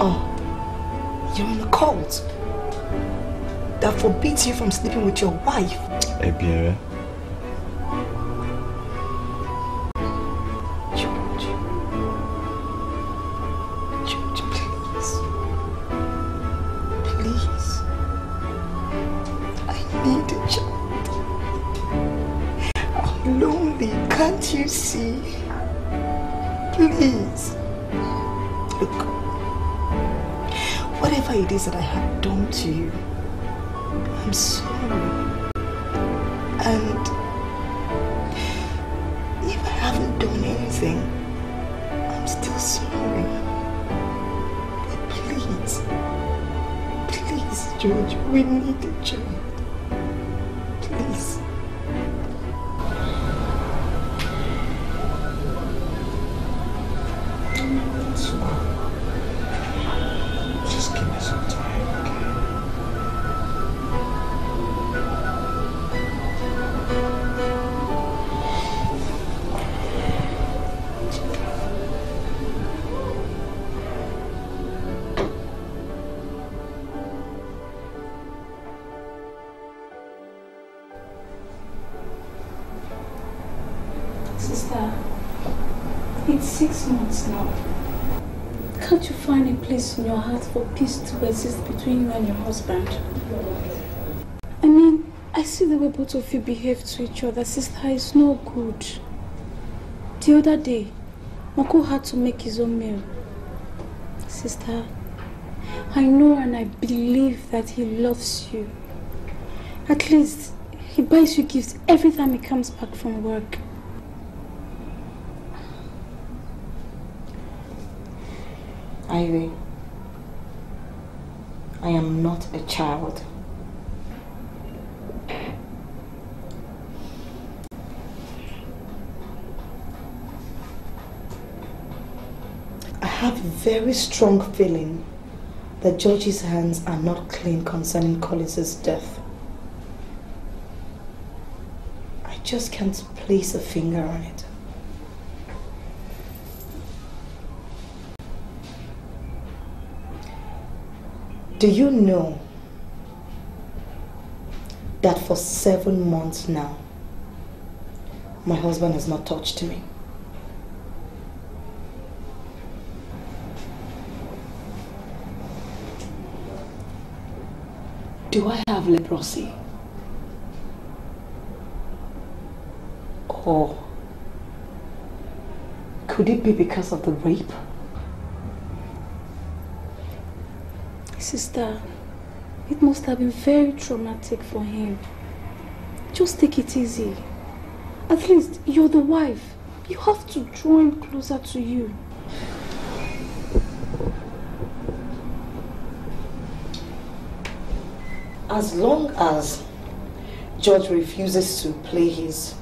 Oh, you're in a cult that forbids you from sleeping with your wife. Abiera. George, please. Please. I need a child. Lonely, can't you see? Please. Look, whatever it is that I have done to you, I'm sorry. And if I haven't done anything, I'm still sorry. But please, please, George, we need a child. Please. In your heart for peace to exist between you and your husband. I mean, I see the way both of you behave to each other, sister, is no good. The other day, Mako had to make his own meal. Sister, I know and I believe that he loves you. At least, he buys you gifts every time he comes back from work. Ivy, I am not a child. I have a very strong feeling that George's hands are not clean concerning Collins's death. I just can't place a finger on it. Do you know that for 7 months now, my husband has not touched me? Do I have leprosy? Or could it be because of the rape? Sister, it must have been very traumatic for him. Just take it easy. At least you're the wife. You have to draw him closer to you. As long as George refuses to play his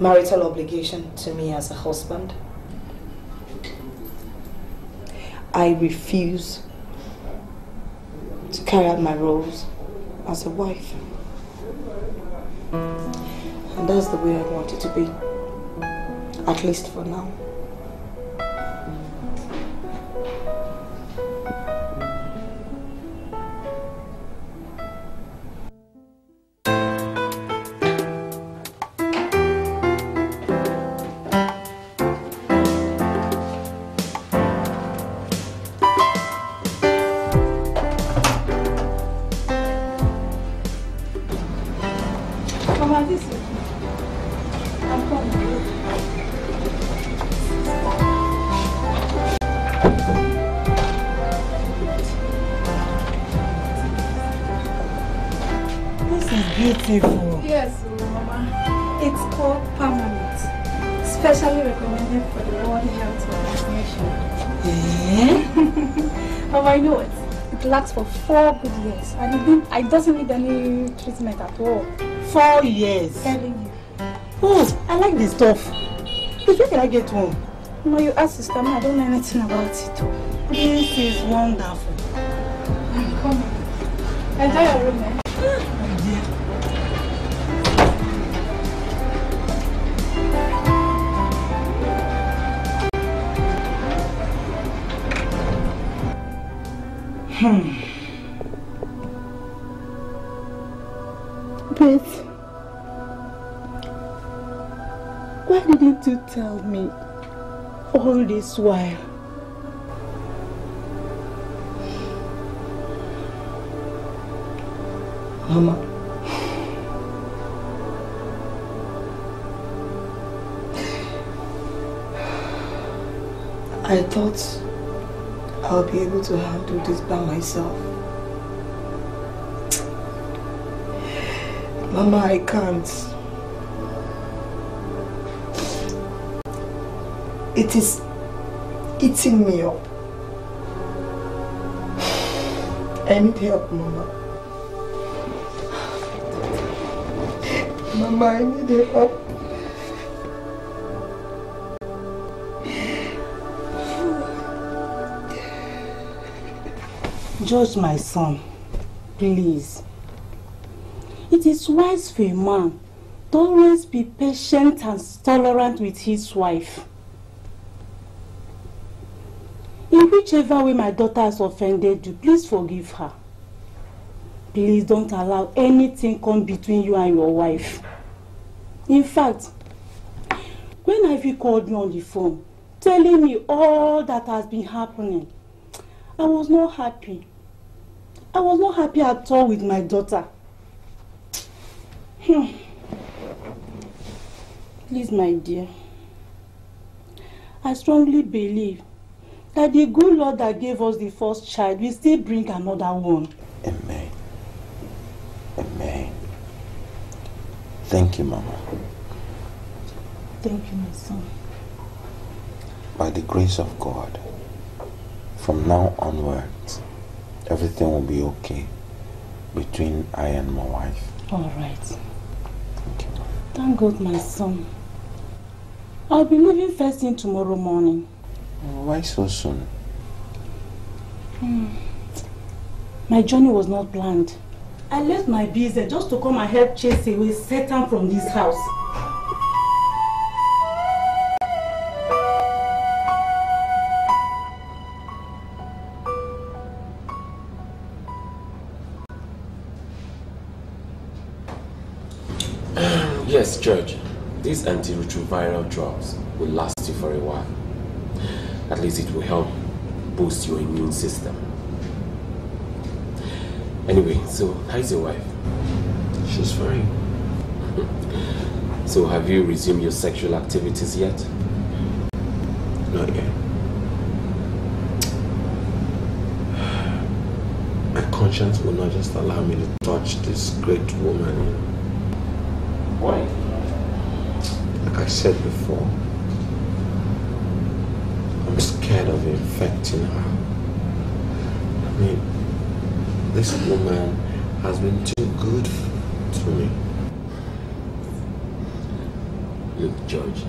marital obligation to me as a husband, I refuse to carry out my roles as a wife. And that's the way I want it to be, at least for now. looking for? Yes, Mama. It's called Permanent. Specially recommended for the World Health Organization. Yeah? Mama, I know it. It lasts for 4 good years. And it doesn't need any treatment at all. 4 years? Telling you. Oh, I like this stuff. But where can I get one? No, you ask Sister Mama. I don't know anything about it. This is wonderful. Come on. Enter your room, man. But why didn't you tell me all this while? Mama, I thought I'll be able to handle this by myself. Mama, I can't. It is eating me up. I need help, Mama. Mama, I need help. Judge my son, please. It is wise for a man to always be patient and tolerant with his wife. In whichever way my daughter has offended you, please forgive her. Please don't allow anything come between you and your wife. In fact, when have you called me on the phone, telling me all that has been happening? I was not happy. I was not happy at all with my daughter. Please, my dear, I strongly believe that the good Lord that gave us the first child will still bring another one. Amen. Amen. Thank you, Mama. Thank you, my son. By the grace of God, from now onwards, everything will be okay between I and my wife. All right. Thank you. Thank God, my son. I'll be leaving first thing tomorrow morning. Why so soon? My journey was not planned. I left my business just to come and help chase away Satan from this house. Yes, Church, these antiretroviral drugs will last you for a while. At least it will help boost your immune system. Anyway, so how's your wife? She's fine. So have you resumed your sexual activities yet? Not yet. My conscience will not just allow me to touch this great woman. Why? Like I said before, I'm scared of infecting her. I mean, this woman has been too good to me. Look, George,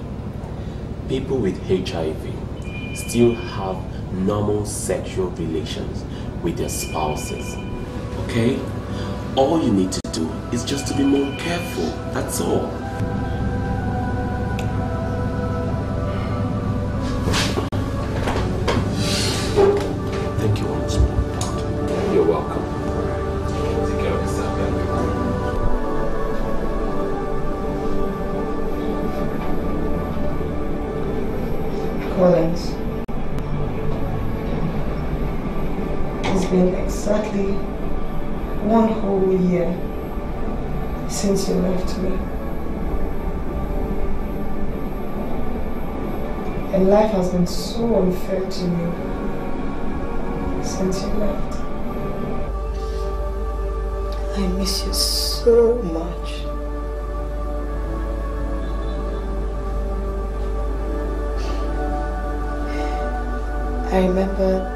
people with HIV still have normal sexual relations with their spouses, okay? All you need to do is just to be more careful, that's all. Thank you once more. You're welcome. Take care of yourself. Collins, it's been exactly 1 whole year since you left me. And life has been so unfair to me since you left. I miss you so much. I remember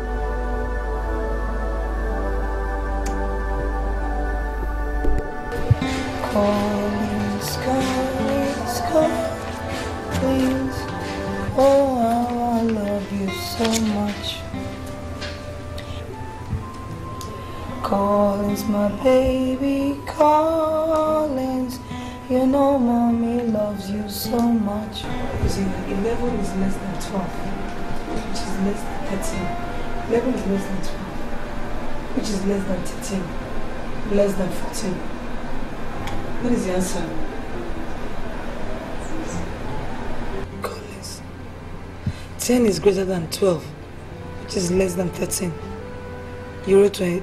my baby Collins, you know mommy loves you so much. You see, 11 is less than 12, which is less than 13. 11 is less than 12, which is less than 13, less than 14. What is the answer? Collins, 10 is greater than 12, which is less than 13. You wrote to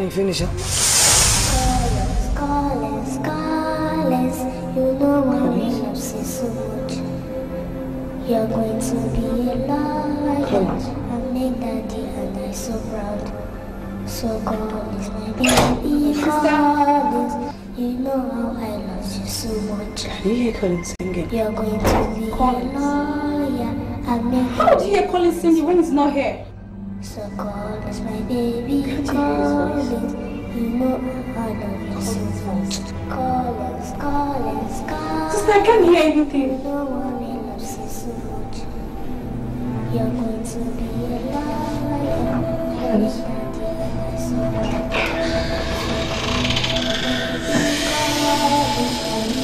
I finish up. Collins, Collins, you know mommy loves you so much. You're going to be a lawyer. I made daddy and I'm so proud. So Collins, my baby Collins, you know how I love you so much. Can you hear Collins singing? You're going to be Collins. A lawyer. I made how do you hear Collins singing when he's not here? So Collins, my baby Collins, you know I love you so much. Collins, Collins, Collins, sister, I can't hear anything. You know mommy loves you so much. You're going to be a liar. Collins, Collins,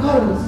Collins.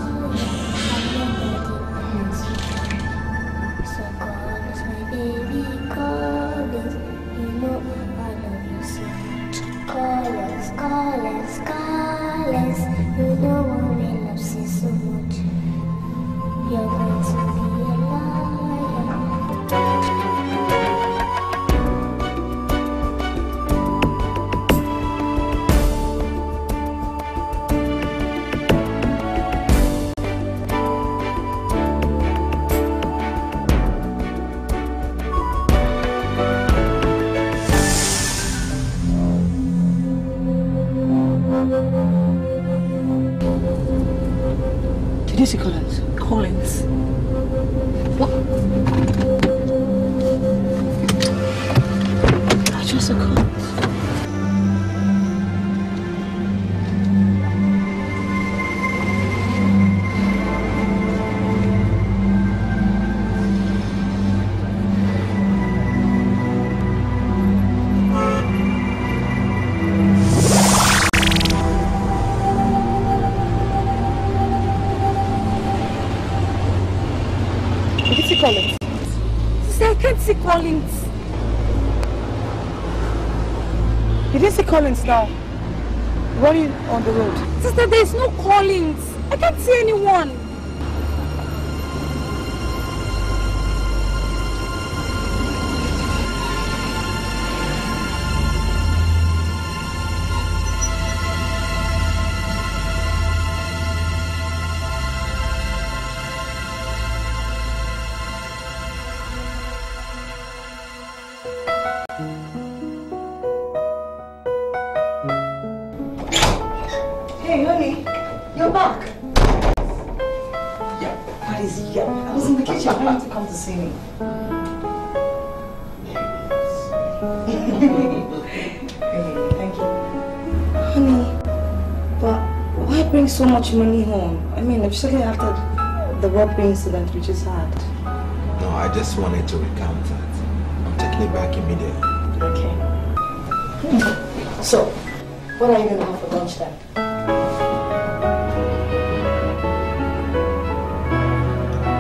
Collins. What? I just saw Collins. Collins. You didn't see Collins now. Running on the road. Sister, there is no Collins. I can't see anyone. So much money home. I mean, especially after the robbery incident which is sad. No, I just wanted to recount that. I'm taking it back immediately. Okay. So, what are you going to have for lunch then?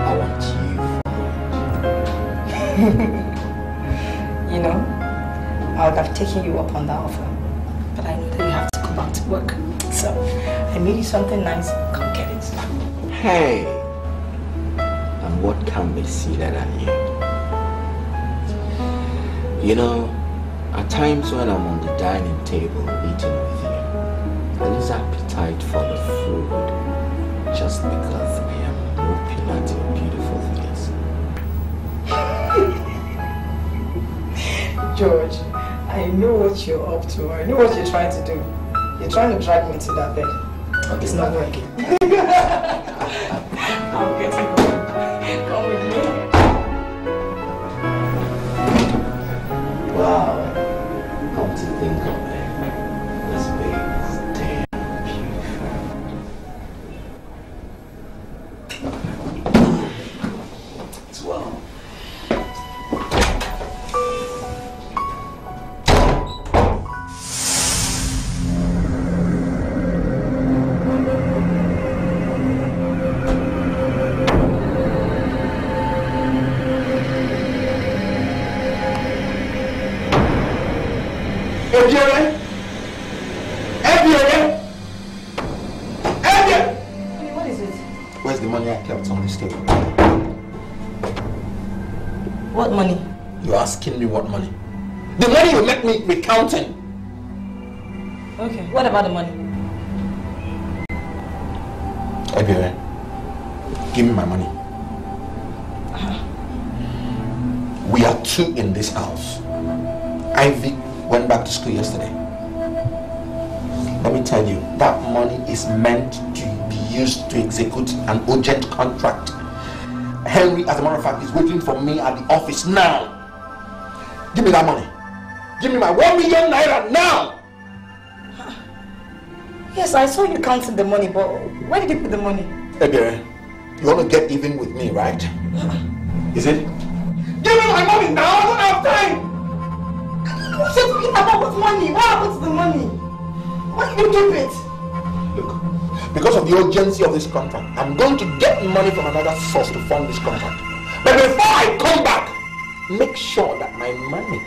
I want you. You know, I would have taken you up on that offer, but I know that you have to go back to work. So, I made you something nice, come get it. Hey! And what can be sweeter than you? You know, at times when I'm on the dining table eating with you, I lose appetite for the food just because I am looking at your beautiful face. know what you're up to. I know what you're trying to do. You're trying to drag me to that bed. Okay, it's not working. I'm getting it. Come with me. Wow. Come to think of it, this baby is damn beautiful. It's well. What money? The money you make me be counting. Okay, what about the money? Ebere, give me my money. We are two in this house. Ivy went back to school yesterday. Let me tell you, that money is meant to be used to execute an urgent contract. Henry, as a matter of fact, is waiting for me at the office now. Give me that money. Give me my 1 million Naira now. Yes, I saw you counting the money, but where did you put the money? Ebere, you want to get even with me, right? Is it? Give me my money now. I don't have time. You said to me about money. What happened to the money? Why did you keep it? Look, because of the urgency of this contract, I'm going to get money from another source to fund this contract. But before I come back, make sure that my money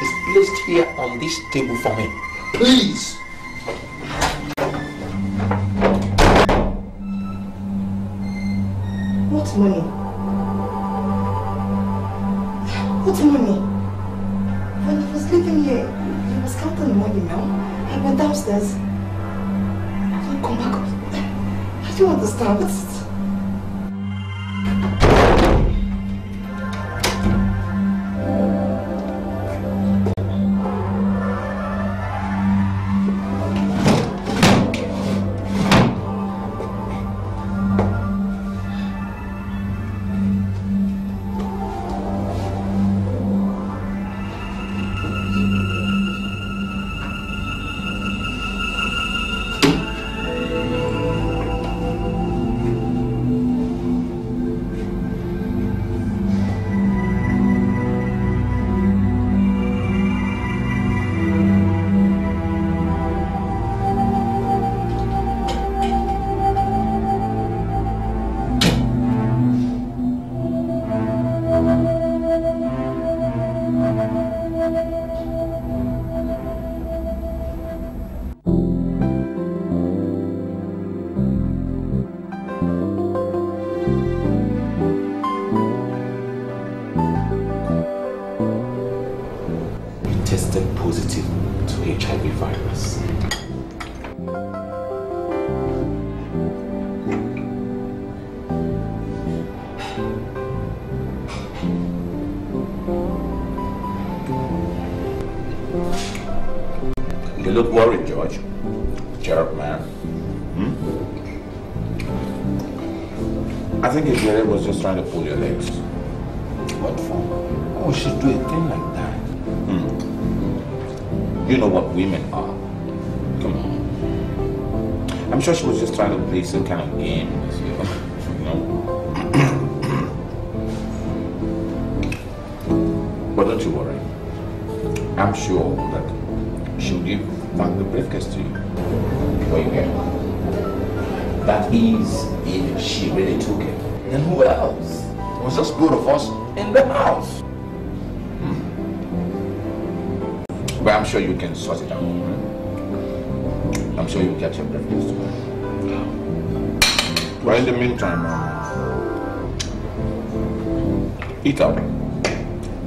is placed here on this table for me. Please! What money? What money? When I was living here, I was counting money now. I went downstairs. I don't come back up. I don't understand. Just trying to pull your legs. What for? Oh, we should do a thing like that. You know what women are. Come on. I'm sure she was just trying to play some kind of game with you. You know? But don't you worry. I'm sure that she'll give back the briefcase to you. Where you get. That is if she really took it. Then who else? It was just both of us in the house. But I'm sure you can sort it out. Right? I'm sure you'll get your breakfast. Well, in the meantime, eat up,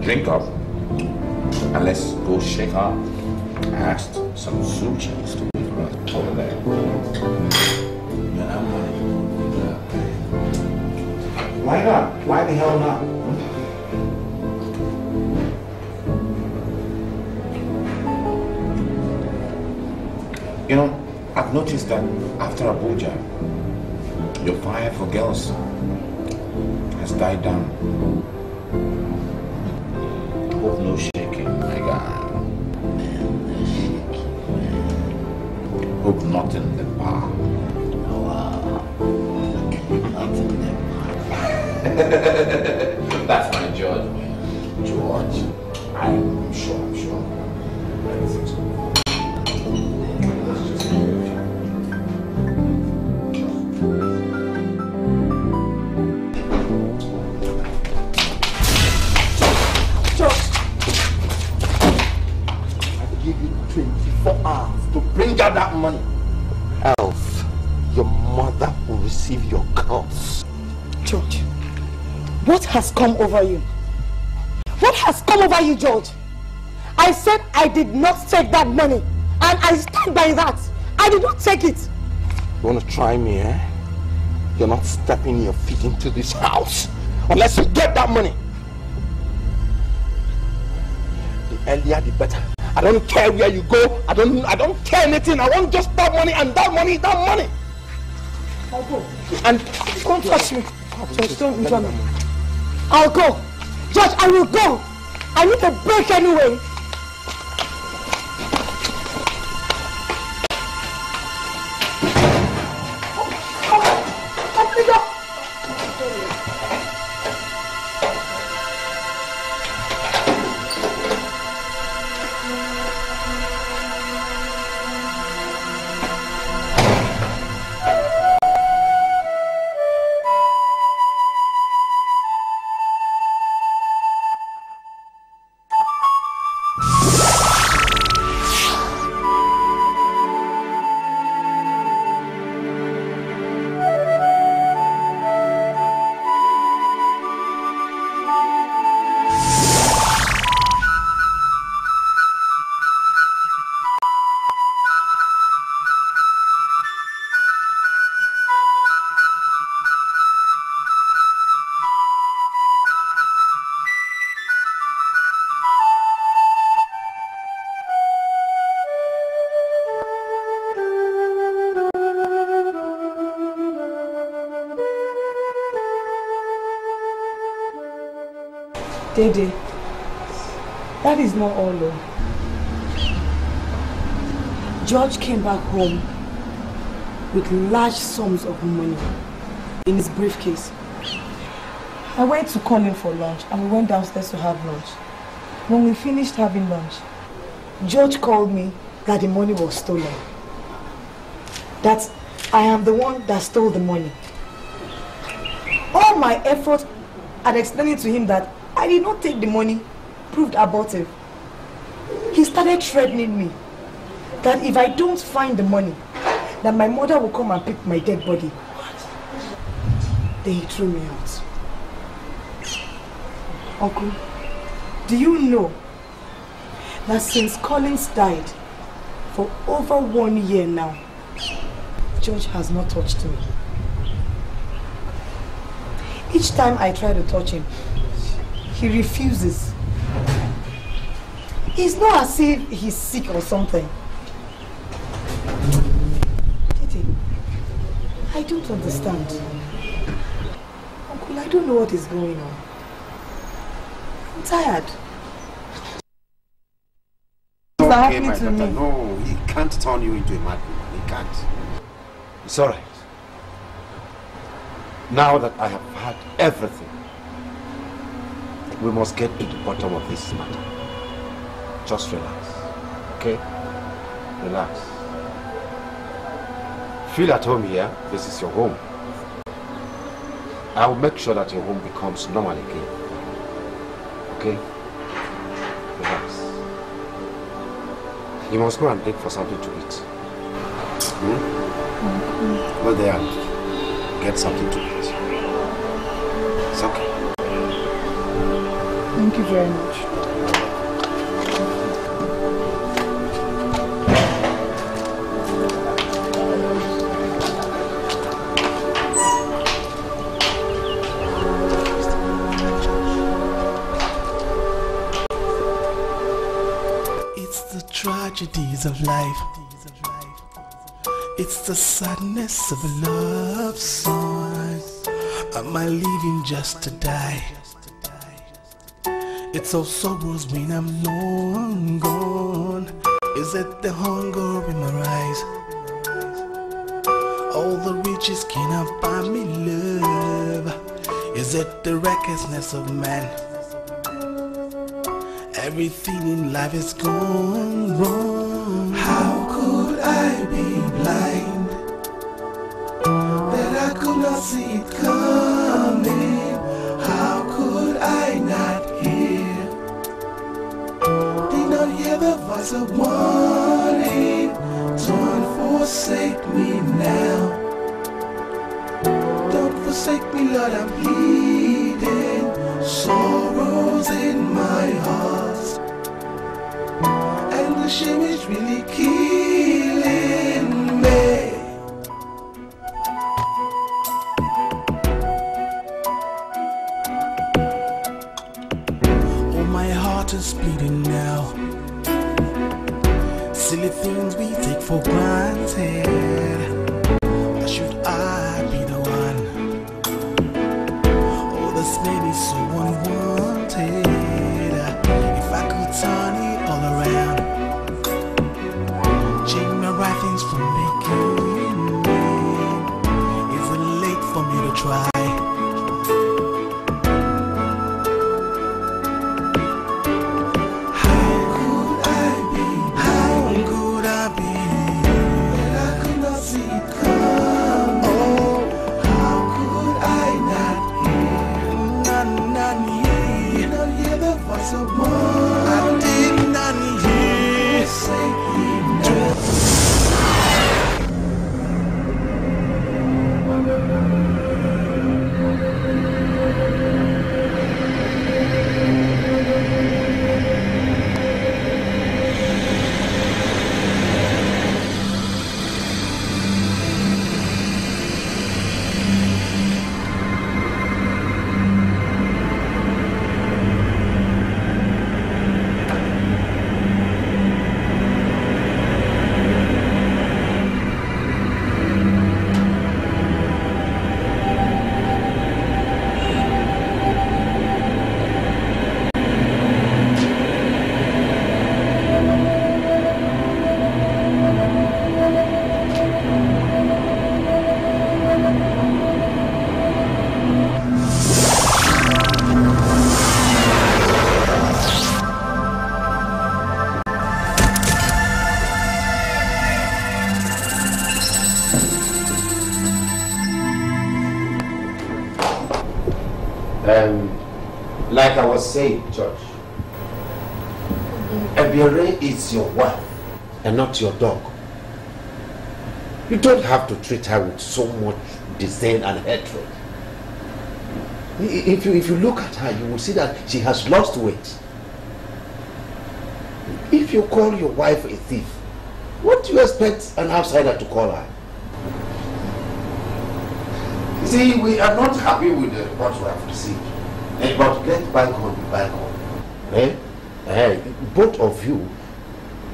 drink up, and let's go shake up. I asked some sushi to eat right over there. Why not? Why the hell not? You know, I've noticed that after Abuja, your fire for girls has died down. Hope no shaking, my God. Man, no shaking. Hope not in the bar. No, not in the bar. That's my George, man. George, I'm sure. Everything's good. That money. Else, your mother will receive your curse. George, what has come over you? What has come over you, George? I said I did not take that money, and I stand by that. I did not take it. You want to try me, eh? You're not stepping your feet into this house unless you get that money. The earlier, the better. I don't care where you go. I don't care anything. I want just that money and that money. I'll go. And don't touch me. George, don't touch me. I'll go. George, I will go. I need a break anyway. Dede, that is not all though. George came back home with large sums of money in his briefcase. I went to Cannes for lunch and we went downstairs to have lunch. When we finished having lunch, George called me that the money was stolen. That I am the one that stole the money. All my effort at explaining to him that I did not take the money proved abortive. He started threatening me that if I don't find the money, that my mother will come and pick my dead body. Then he threw me out. Uncle, do you know that since Collins died for over 1 year now, George has not touched me. Each time I try to touch him, he refuses. It's not as if he's sick or something. I don't understand. Uncle, I don't know what is going on. I'm tired. It's happening to me. No, he can't turn you into a madman. He can't. It's all right. Now that I have had everything, we must get to the bottom of this matter. Just relax, okay? Relax. Feel at home here. This is your home. I'll make sure that your home becomes normal again. Okay? Relax. You must go and dig for something to eat. Hmm? Go there and get something to eat. It's okay. Thank you very much. It's the tragedies of life. It's the sadness of a love song. Am I living just to die? It's all sorrows when I'm long gone. Is it the hunger in my eyes? All the riches cannot buy me love. Is it the recklessness of man? Everything in life is gone wrong. How could I be blind that I could not see it coming? How could I not hear? Did not hear the voice of warning. Don't forsake me now. Don't forsake me, Lord, I'm bleeding. Sorrows in my heart, and the shame is really killing me. Oh, my heart is bleeding now. Silly things we take for granted. Why should I be the one? Oh, this man is so unwanted. If I could turn it all around, change my right things from beginning. Is it late for me to try? Like I was saying, Church, Ebere is your wife and not your dog. You don't have to treat her with so much disdain and hatred. If you look at her, you will see that she has lost weight. If you call your wife a thief, what do you expect an outsider to call her? See, we are not happy with the report we have received. But get back on the balcony. Eh? Eh? Both of you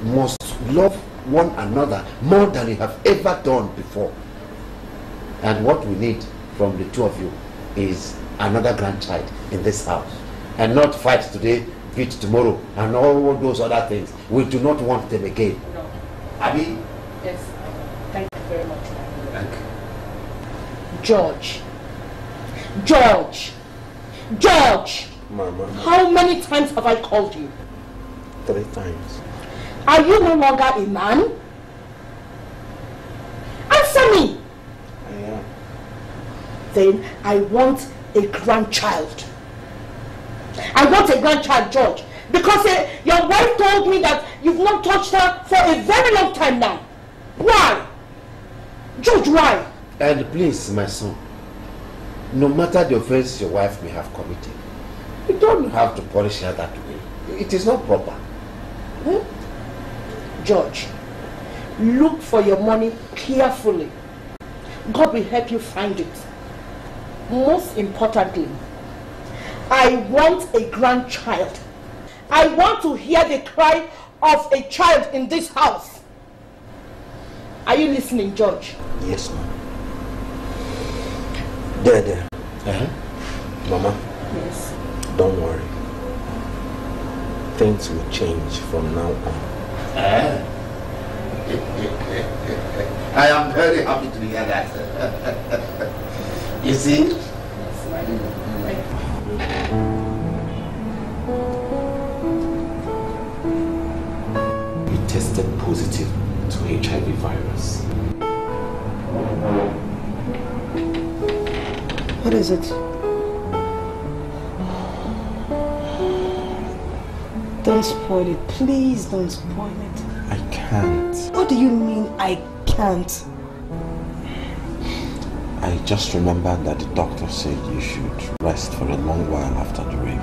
must love one another more than you have ever done before. And what we need from the two of you is another grandchild in this house. And not fight today, beat tomorrow, and all those other things. We do not want them again. No. Abby? Yes. Thank you very much. Thank you. George. George! George! Mama. How many times have I called you? 3 times. Are you no longer a man? Answer me! I am. Then I want a grandchild. I want a grandchild, George. Because your wife told me that you've not touched her for a very long time now. Why? George, why? And please, my son. No matter the offense your wife may have committed, you don't have to punish her that way. It is not proper. Hmm? George, look for your money carefully. God will help you find it. Most importantly, I want a grandchild. I want to hear the cry of a child in this house. Are you listening, George? Yes, ma'am. There. Uh-huh. Mama. Yes. Don't worry. Things will change from now on. I am very happy to hear that. You see? Yes, right. We tested positive to HIV virus. What is it? Don't spoil it. Please don't spoil it. I can't. What do you mean, I can't? I just remembered that the doctor said you should rest for a long while after the rape.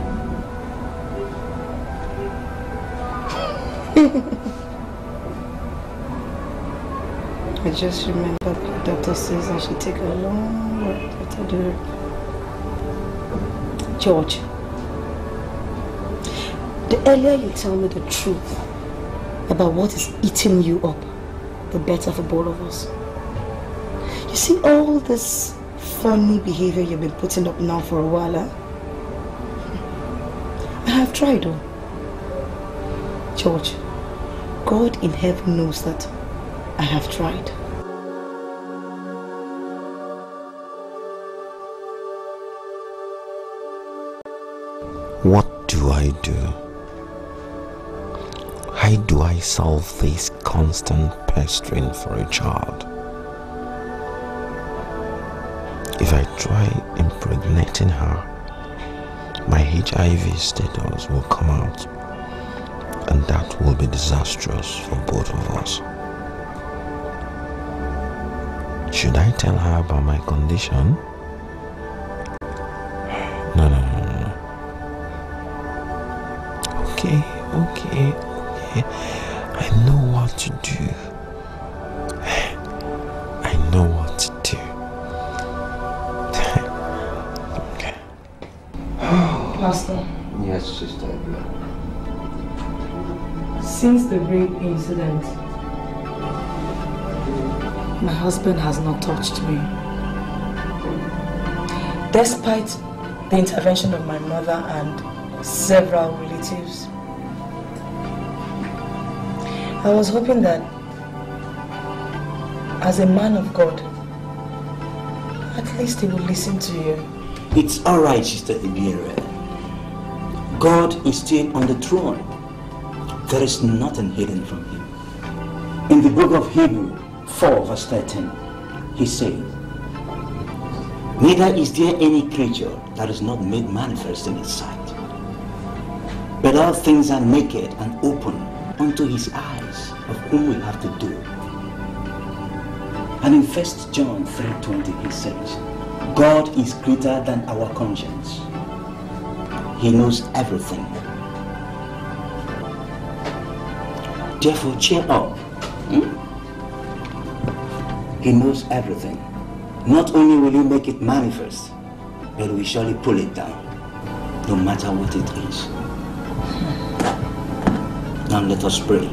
I just remembered the doctor says I should take a long while after the rape. George. The earlier you tell me the truth about what is eating you up, the better for both of us. You see, all this funny behavior you've been putting up now for a while, eh? I have tried, though. George, God in heaven knows that I have tried. What do I do? How do I solve this constant pestering for a child? If I try impregnating her, my HIV status will come out, and that will be disastrous for both of us. Should I tell her about my condition? No. Okay. I know what to do. Okay. Pastor. Yes, Sister Aba. Since the rape incident, my husband has not touched me. Despite the intervention of my mother and several relatives, I was hoping that, as a man of God, at least he would listen to you. It's alright, Sister Jireh. God is still on the throne. There is nothing hidden from him. In the book of Hebrews 4 verse 13, he said, neither is there any creature that is not made manifest in his sight. But all things are naked and open unto his eyes, of whom we have to do. And in 1 John 3:20 he says, God is greater than our conscience. He knows everything. Therefore cheer up. He knows everything. Not only will you make it manifest, but we surely pull it down, no matter what it is. Now let us pray.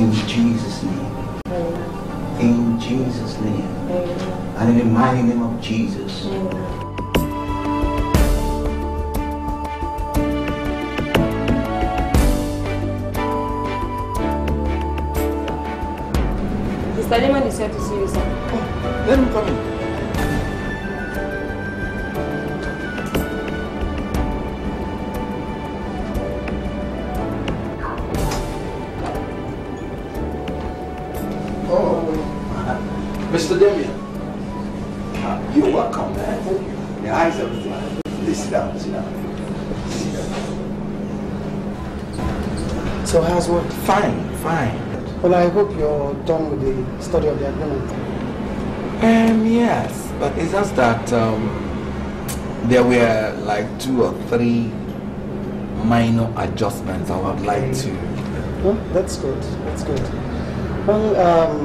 In Jesus' name. Amen. In Jesus' name. Amen. And in the mighty name of Jesus. Amen. Mr. Lehman is here to see you, sir. Oh, let him come in. Mr. Damian, you're welcome, man. Thank you. Your eyes are flying. Please sit down. So how's work? Fine. Well, I hope you're done with the study of the agreement. Yes, but it's just that there were like 2 or 3 minor adjustments I would like to. Oh, that's good. Well,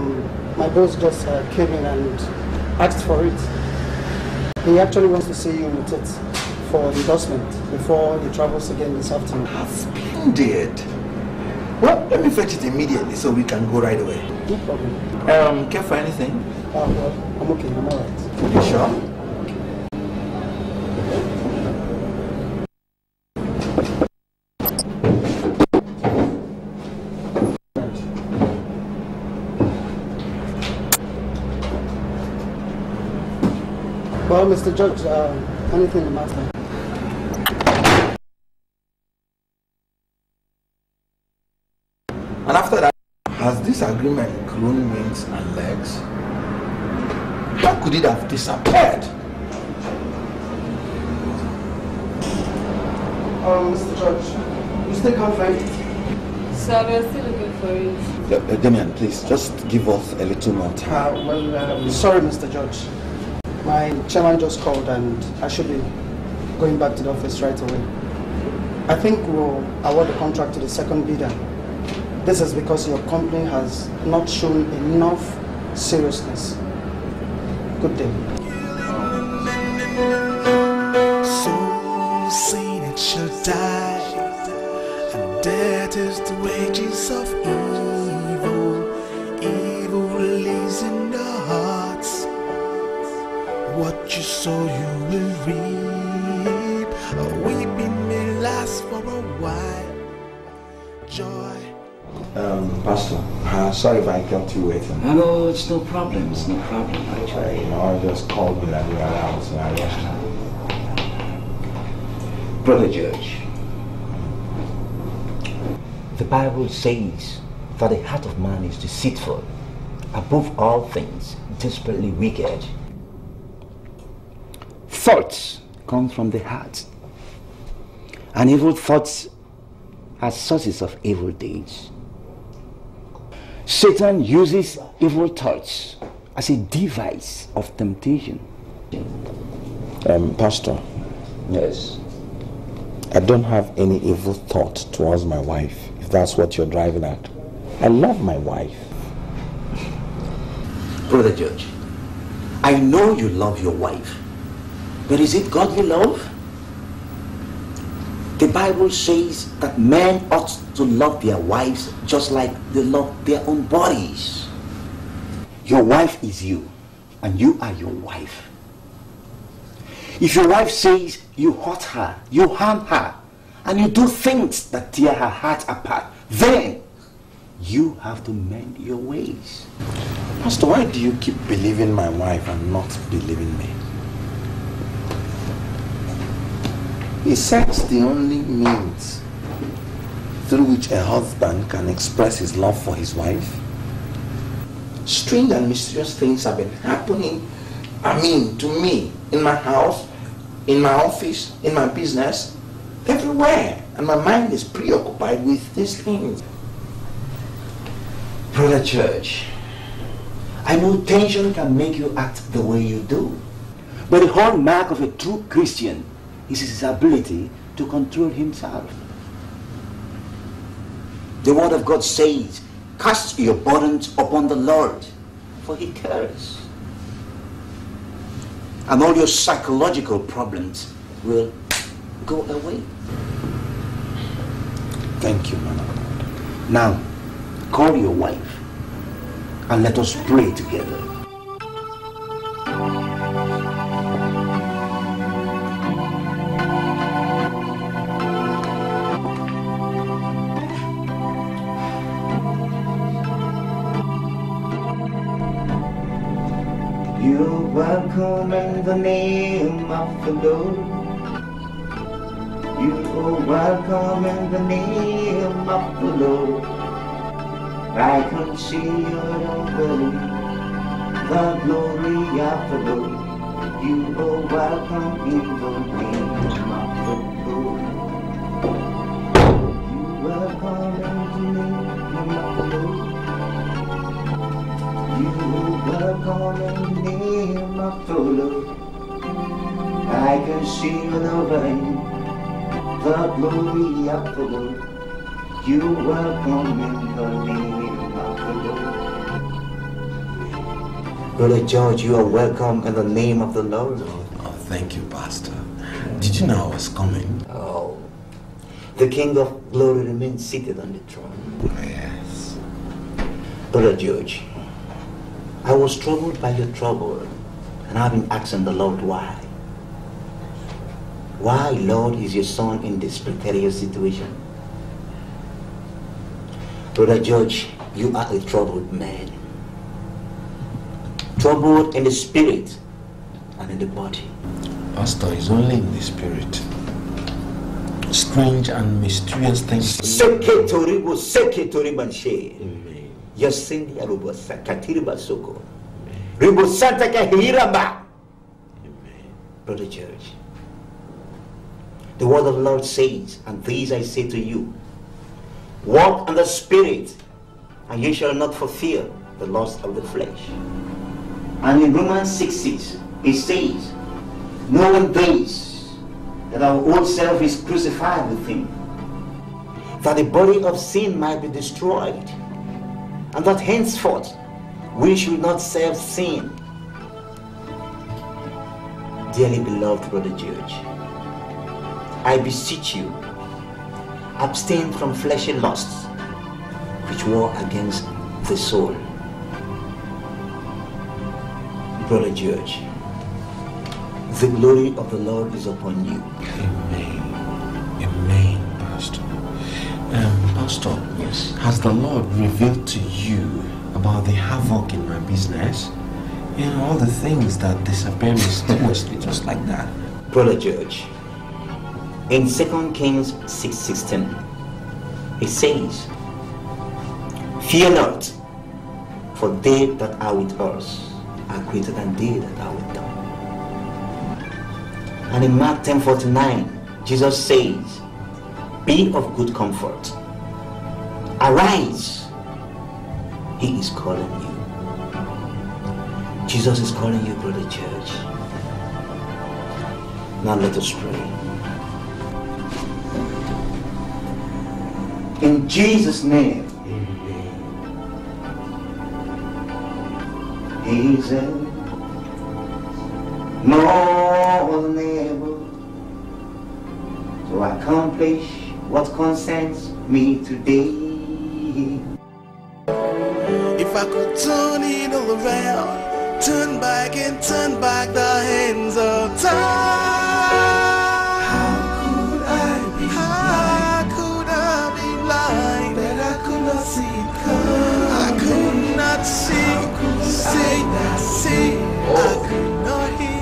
my boss just came in and asked for it. He actually wants to see you with it for endorsement before he travels again this afternoon. Splendid! Well, let me fetch it immediately so we can go right away. No problem. Care for anything? Well, I'm okay, I'm alright. You sure? Well, Mr. Judge, anything the matter? And after that, has this agreement grown wings and legs? How could it have disappeared? Mr. Judge, you still can't find it? Sir, we are still looking for it. Damian, please, just give us a little more time. Sorry, Mr. Judge. My chairman just called and I should be going back to the office right away. I think we'll award the contract to the second bidder. This is because your company has not shown enough seriousness. Good day. Soul saying it shall die, and death is the wages of evil. Evil lives in the hearts. What you sow, you will reap. A weeping may last for a while. Joy. Pastor, sorry if I kept you waiting. No, it's no problem. It's no problem. Actually, I just called you and realized I was. Brother Judge, the Bible says that the heart of man is deceitful, above all things, desperately wicked. Thoughts come from the heart, and evil thoughts are sources of evil deeds. Satan uses evil thoughts as a device of temptation. Pastor, yes, I don't have any evil thought towards my wife, if that's what you're driving at. I love my wife. Brother Judge, I know you love your wife. But is it godly love? The Bible says that men ought to love their wives just like they love their own bodies. Your wife is you, and you are your wife. If your wife says you hurt her, you harm her, and you do things that tear her heart apart, then you have to mend your ways. Pastor, why do you keep believing my wife and not believing me? Is sex the only means through which a husband can express his love for his wife? Strange and mysterious things have been happening, to me, in my house, in my office, in my business, everywhere. And my mind is preoccupied with these things. Brother Church, I know tension can make you act the way you do. But the hallmark of a true Christian is his ability to control himself. The Word of God says, cast your burdens upon the Lord, for He cares. And all your psychological problems will go away. Thank you, man of God. Now, call your wife and let us pray together. Welcome in the name of the Lord. You are welcome in the name of the Lord. I can see your glory, the glory of the Lord. You are welcome in the name of the Lord. You are welcome in the name of the Lord. You welcome in the name of the Lord. I can see the rain, the glory of the Lord. You welcome in the name of the Lord. Brother George, you are welcome in the name of the Lord. Oh, thank you, Pastor. Did you know I was coming? Oh, the King of Glory remains seated on the throne. Yes. Brother George, I was troubled by your trouble, and I've been asking the Lord why. Why, Lord, is your son in this precarious situation? Brother George, you are a troubled man. Troubled in the spirit and in the body. Pastor, is only in the spirit. Strange and mysterious things. Seketoribo, seketoribanche. Yasendi aruba sakatiriba soko. Ribo sataka hiraba. Brother George, the word of the Lord says, and these I say to you, walk in the spirit, and you shall not fulfill the lust of the flesh. And in Romans 6:6, it says, knowing this, that our old self is crucified with him, that the body of sin might be destroyed, and that henceforth we should not serve sin. Dearly beloved Brother George, I beseech you, abstain from fleshly lusts, which war against the soul. Brother George, the glory of the Lord is upon you. Amen. Amen, Pastor. Pastor, yes. Has the Lord revealed to you about the havoc in my business? You know, all the things that disappear mysteriously just like that. Brother George, in 2 Kings 6:16, it says, fear not, for they that are with us are greater than they that are with them. And in Mark 10:49, Jesus says, be of good comfort. Arise. He is calling you. Jesus is calling you, Brother Church. Now let us pray. In Jesus' name. He's a more than able to accomplish what concerns me today. If I could turn it all around, turn back and turn back the hands of time, how could I be blind that I could not see it come? I could not see. Sing, I could not hear.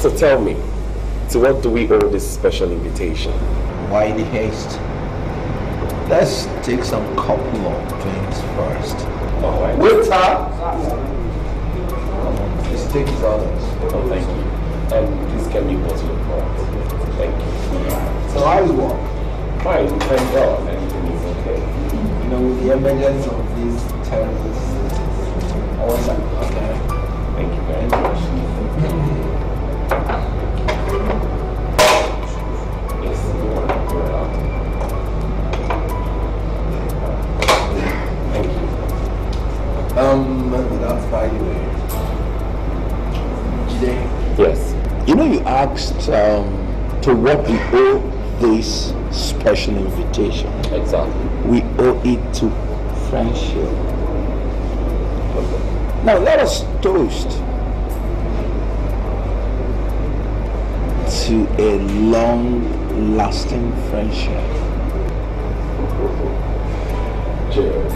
So tell me, to what do we owe this special invitation? Why the haste? Let's take some couple of drinks first. Right. Waiter! Just take his orders. Oh, thank you. And this can be possible for us. Thank you. So how is work? Fine, thank God. Everything is okay. You know, with the emergence of these terrible diseases, I was like, okay. Thank you very much. Yes, you want to go out. Thank you. Without fighting. Yes. You know, you asked to what we owe this special invitation. Exactly. We owe it to friendship. Okay. Now let us toast to a long-lasting friendship. Cheers.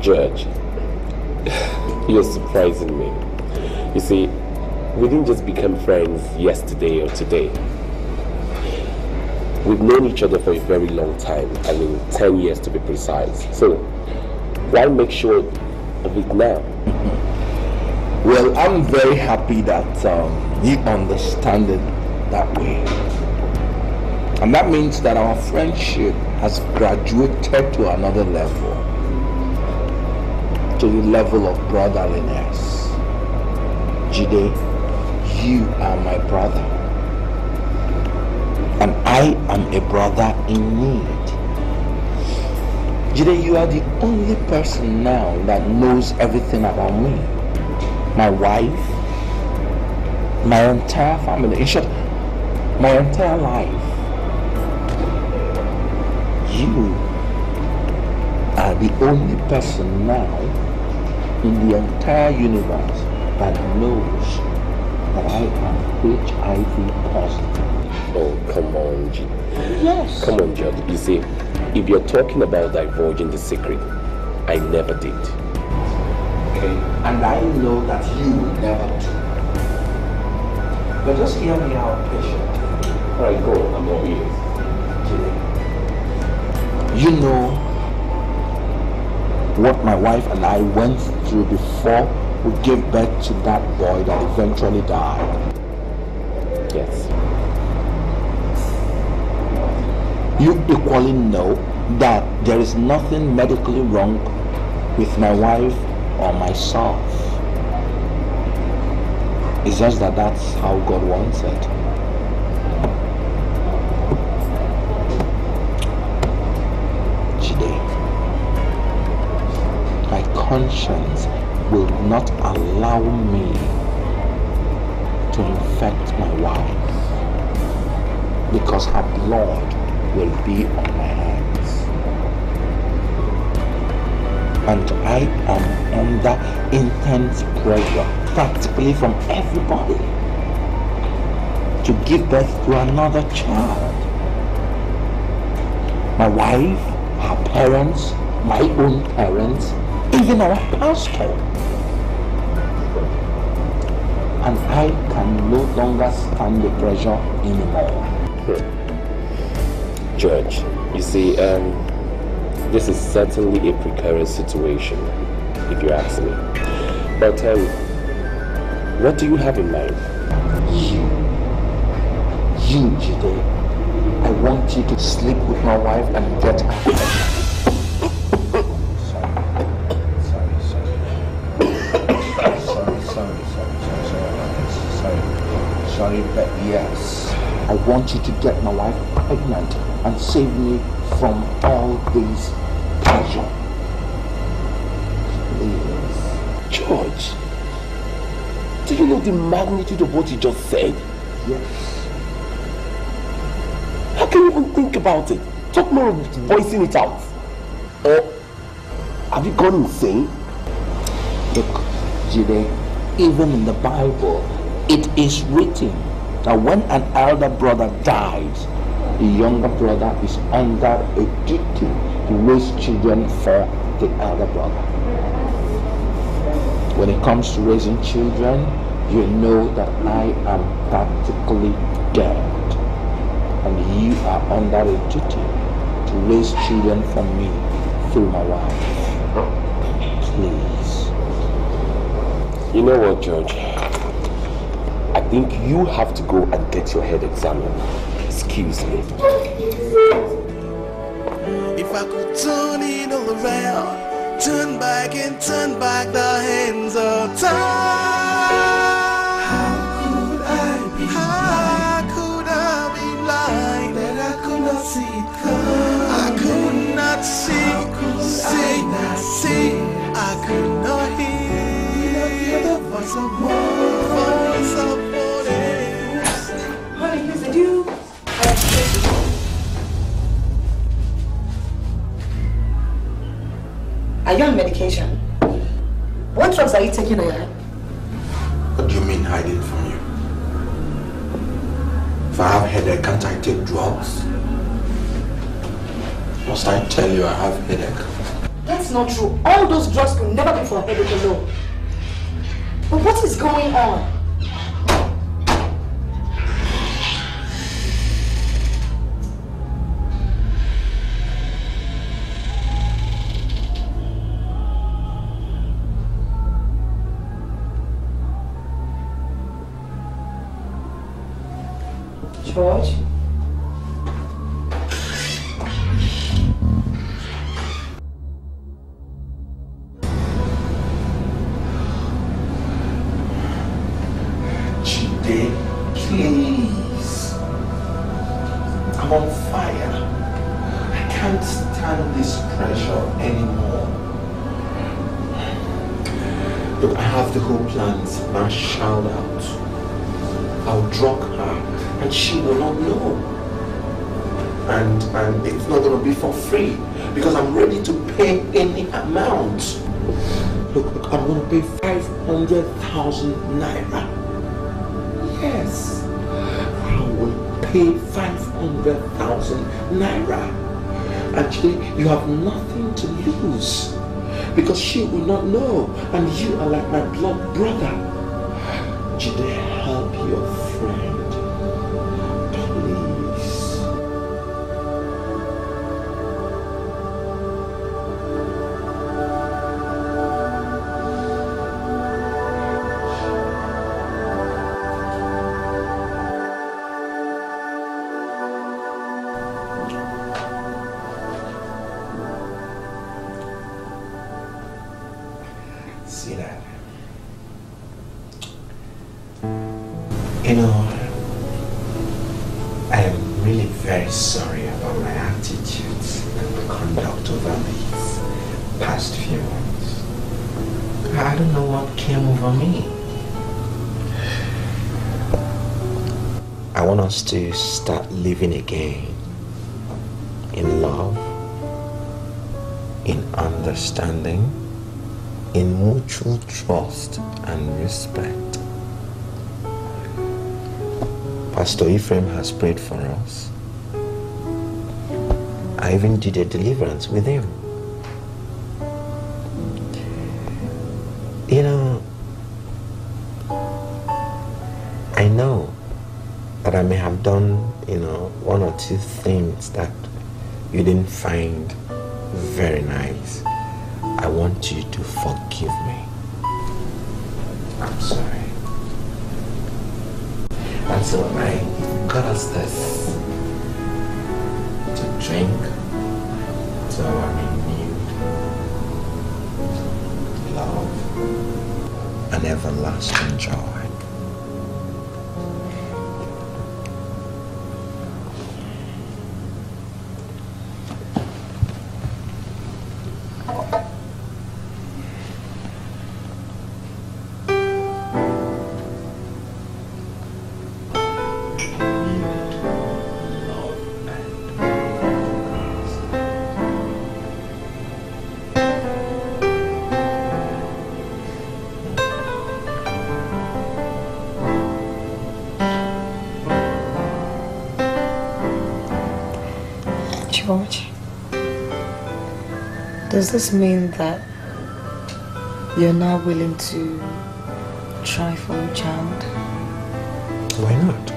George, you're surprising me. You see, we didn't just become friends yesterday or today. We've known each other for a very long time. I mean, 10 years to be precise. So, why make sure of it now? Well, I'm very happy that you understand it that way. And that means that our friendship has graduated to another level. To the level of brotherliness. Jide, you are my brother, and I am a brother in need. Jide, you are the only person now that knows everything about me. My wife, my entire family, in short, my entire life. You are the only person now in the entire universe that knows that I am HIV positive. Oh, come on, G. Yes. Come on, John. You see, if you're talking about divulging the secret, I never did. Okay. And I know that you will never do. But just hear me out, patient. All right, go on. I'm all ears. You know what my wife and I went through before we gave birth to that boy that eventually died. Yes. You equally know that there is nothing medically wrong with my wife or myself. It's just that that's how God wants it. Today, my conscience will not allow me to infect my wife, because her blood will be on my hands, and I am under intense pressure practically from everybody to give birth to another child. My wife, her parents, my own parents, even our pastor. And I can no longer stand the pressure anymore. George, you see, this is certainly a precarious situation, if you ask me. But what do you have in mind? You, Jide, I want you to sleep with my wife and get out. But yes, I want you to get my wife pregnant and save me from all these pressure. Please. George, do you know the magnitude of what you just said? Yes. How can you even think about it? Talk more of voicing it out. Or have you gone insane? Look, Jide, even in the Bible, it is written that when an elder brother dies, the younger brother is under a duty to raise children for the elder brother. When it comes to raising children, you know that I am practically dead, and you are under a duty to raise children for me through my wife. Please. You know what, George? I think you have to go and get your head examined. Excuse me. If I could turn it all around, turn back and turn back the hands of time. How could I be blind that I could not see it coming? I could not see, I could not hear the voice of one. Are you on medication? What drugs are you taking, Naira? What do you mean hiding from you? If I have headache, can't I take drugs? Must I tell you I have headache? That's not true. All those drugs will never be for headache alone. But what is going on? George? can't stand this pressure anymore. Look, I have the whole plan marshaled out. I'll drug her and she will not know. And it's not going to be for free because I'm ready to pay any amount. Look, I'm going to pay 500,000 Naira. Yes, I will pay 500,000 Naira. Actually, you have nothing to lose because she will not know and you are like my blood brother. Jide, help your friend. To start living again in love, in understanding, in mutual trust and respect. Pastor Ephraim has prayed for us. I even did a deliverance with him. You know, I know that I may have done, one or two things that you didn't find very nice. I want you to forgive me. I'm sorry. And so I got us this to drink, so I'm renewed love and everlasting joy. Does this mean that you're now willing to try for a child? Why not?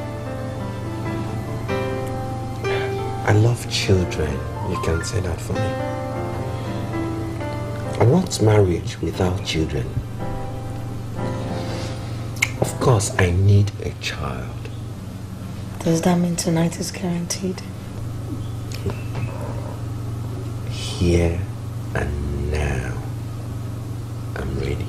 I love children. You can say that for me. And what's marriage without children? Of course, I need a child. Does that mean tonight is guaranteed? Here and now, I'm ready.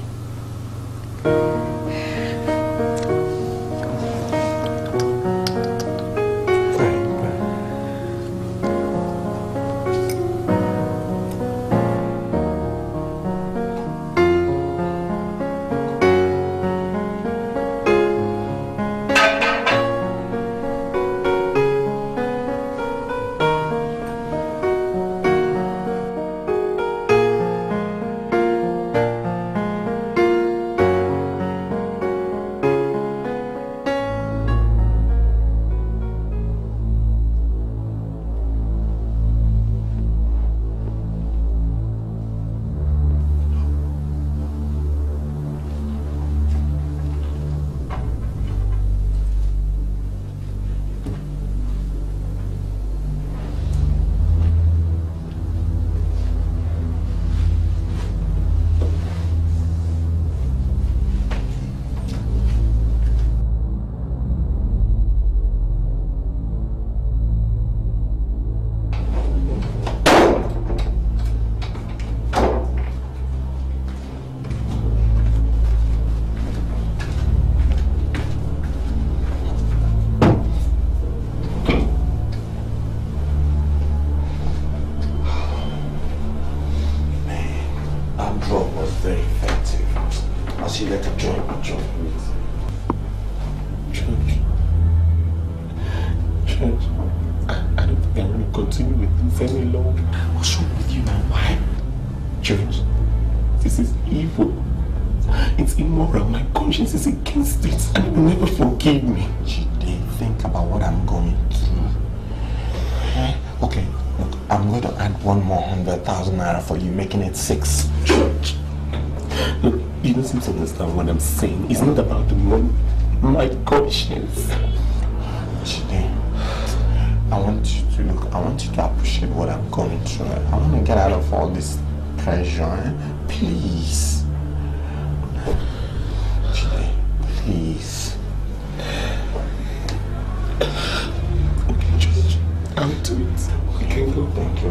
see you later, John. John, I don't think I'm going to continue with this any longer. What's wrong with you now? Why? Church, this is evil. It's immoral. My conscience is against it. And it will never forgive me. Chidi, think about what I'm going through. Okay, look, I'm going to add 100,000 naira for you, making it 6. Church, look, you don't seem to understand what I'm saying. It's not about the money. My conscience. Chidi, I want you to appreciate what I'm going through. I want to get out of all this pressure. Please. Please. Okay, George. I'll do it. We can go. Thank you.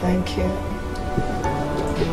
Thank you. Okay.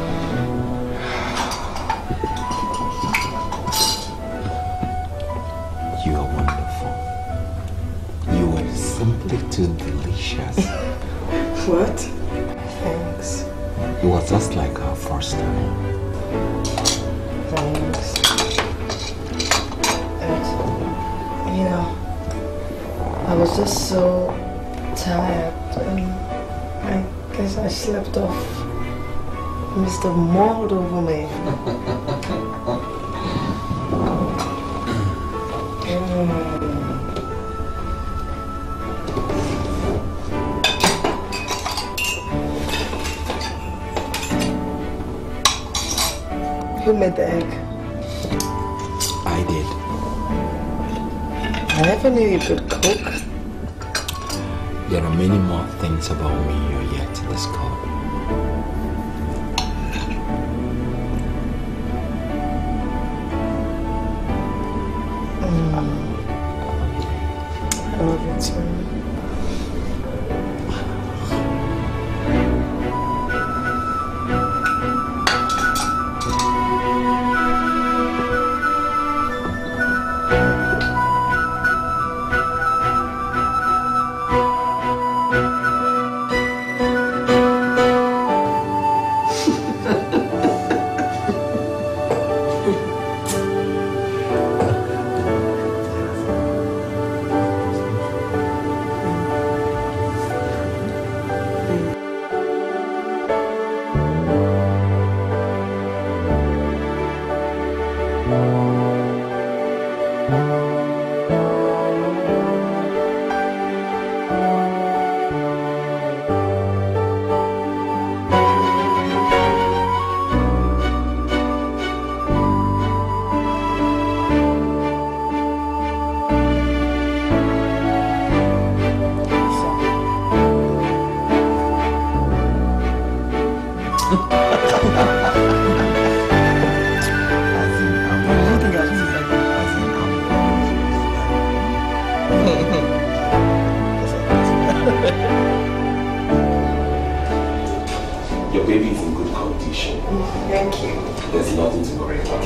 Your baby is in good company. expectation. Thank you. There's nothing to worry about.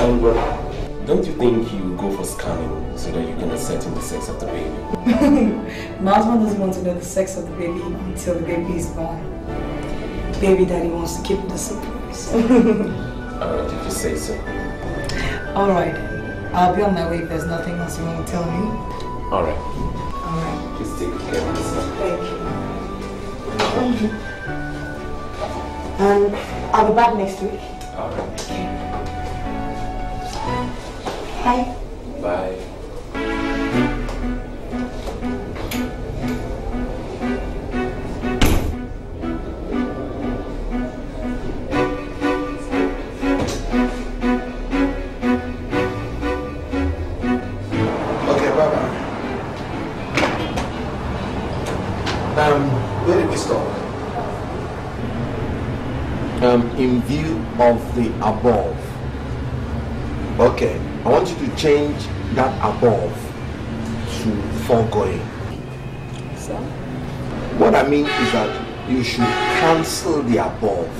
And don't you think you go for scanning so that you can ascertain the sex of the baby? My husband doesn't want to know the sex of the baby until the baby is born. Baby daddy wants to keep the surprise. Alright, if you say so. Alright, I'll be on my way if there's nothing else you want to tell me. Alright. Alright. Please take care of yourself. Thank you. Thank you. I'll be back next week. Alright. Bye. Bye. In view of the above. Okay, I want you to change that above to foregoing. So? What I mean is that you should cancel the above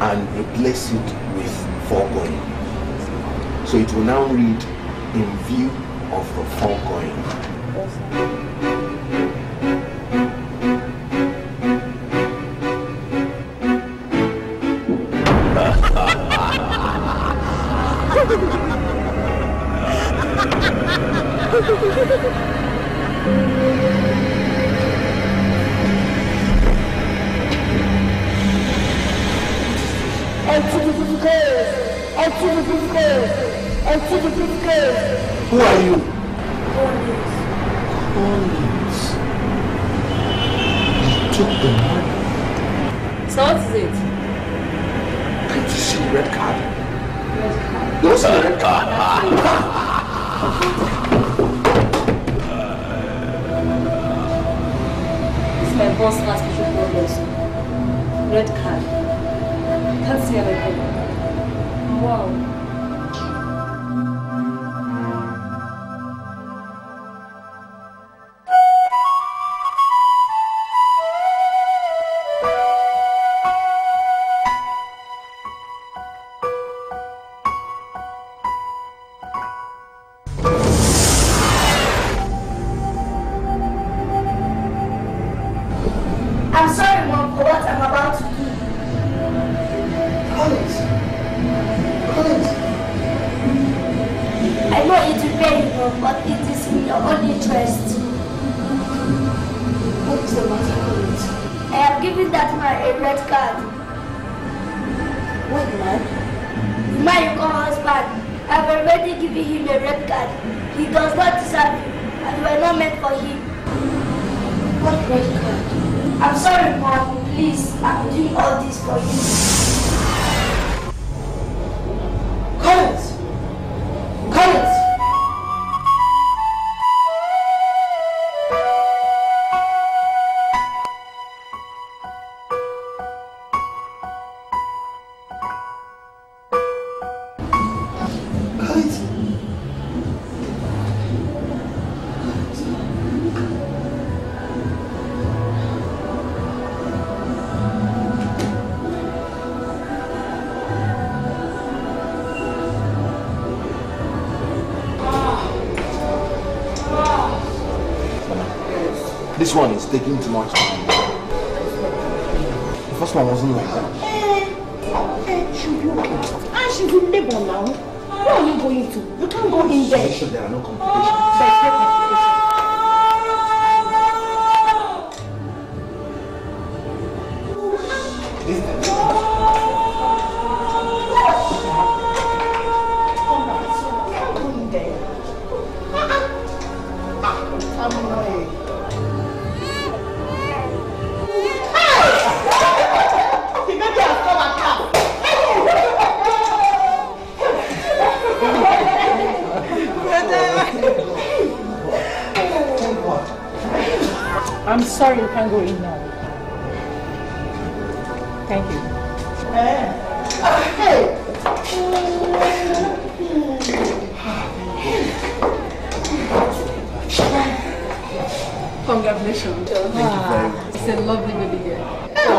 and replace it with foregoing. So it will now read in view of the foregoing. Who are you? Cornelius. You took the money. So what is it? Can't you see the red card? Red card. You also see the red card? It's my boss last special progress. Red card. I can't see a red card. Wow. This one is taking too much time. The first one wasn't like that. Should you should labor now? Where are you going to? You can't go in there. Make sure there are no complications. There's no complications. I'm sorry, you can't go in now. Thank you. Congratulations. Thank you very much. It's a lovely baby girl.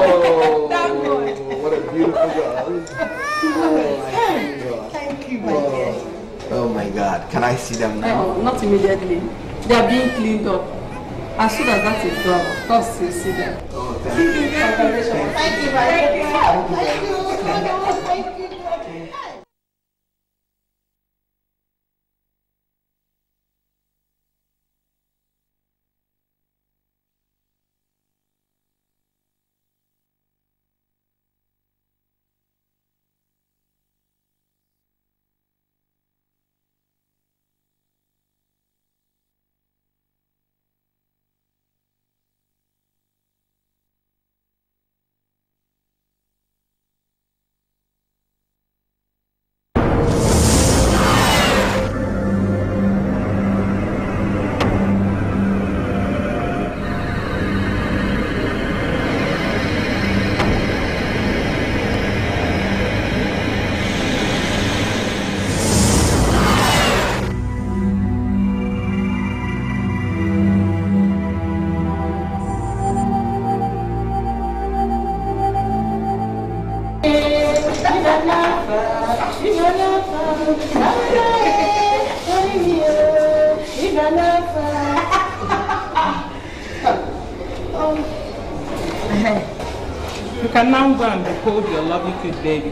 Oh, what a beautiful God. Oh, my God. Thank you, my dear. Oh, my God. Can I see them now? No, not immediately. They are being cleaned up. As soon as that is done, of course, you see them. Oh, thank you. Thank you, thank you. Thank you. Hold your lovely kid, baby.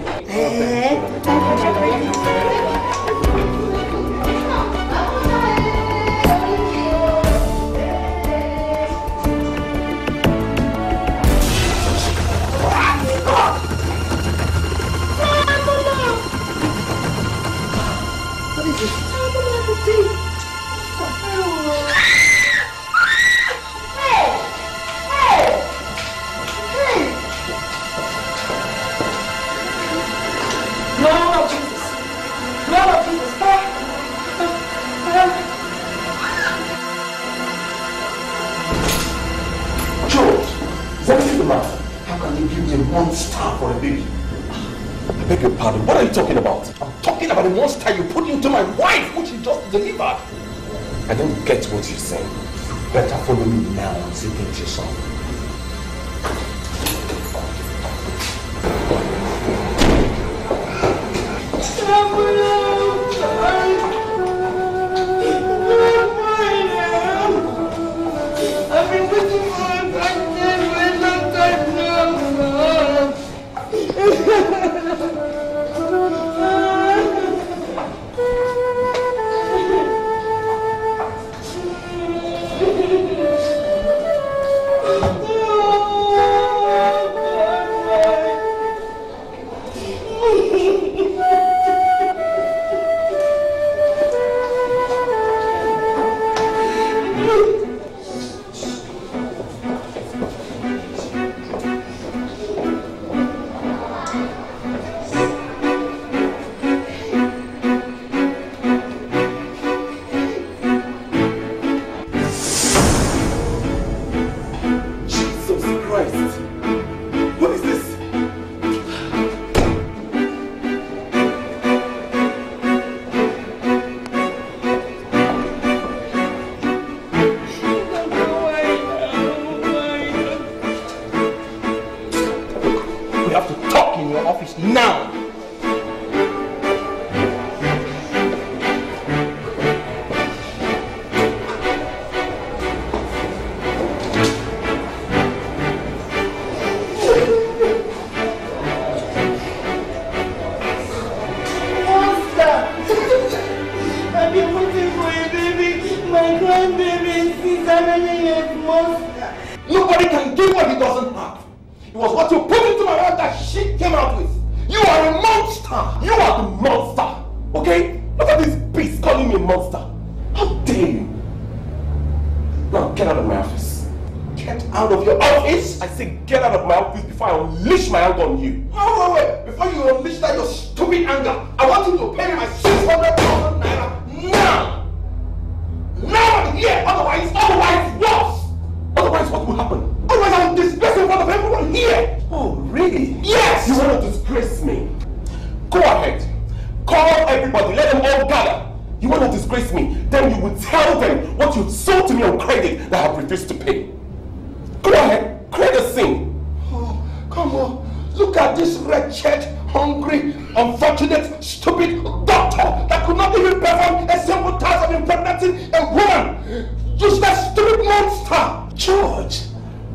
this wretched, hungry, unfortunate, stupid doctor that could not even perform a simple task of impregnating a woman. Just that stupid monster. George,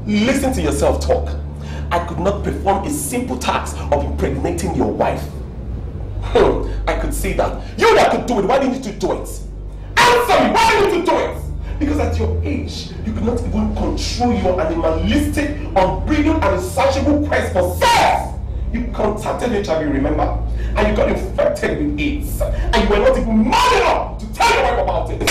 listen to yourself talk. I could not perform a simple task of impregnating your wife. I could see that. You that could do it, why didn't you do it? Answer me, why didn't you do it? Because at your age, you could not even control your animalistic, unbridled, and insatiable quest for sex. You contacted HIV, remember? And you got infected with AIDS. And you were not even mad enough to tell your wife about it.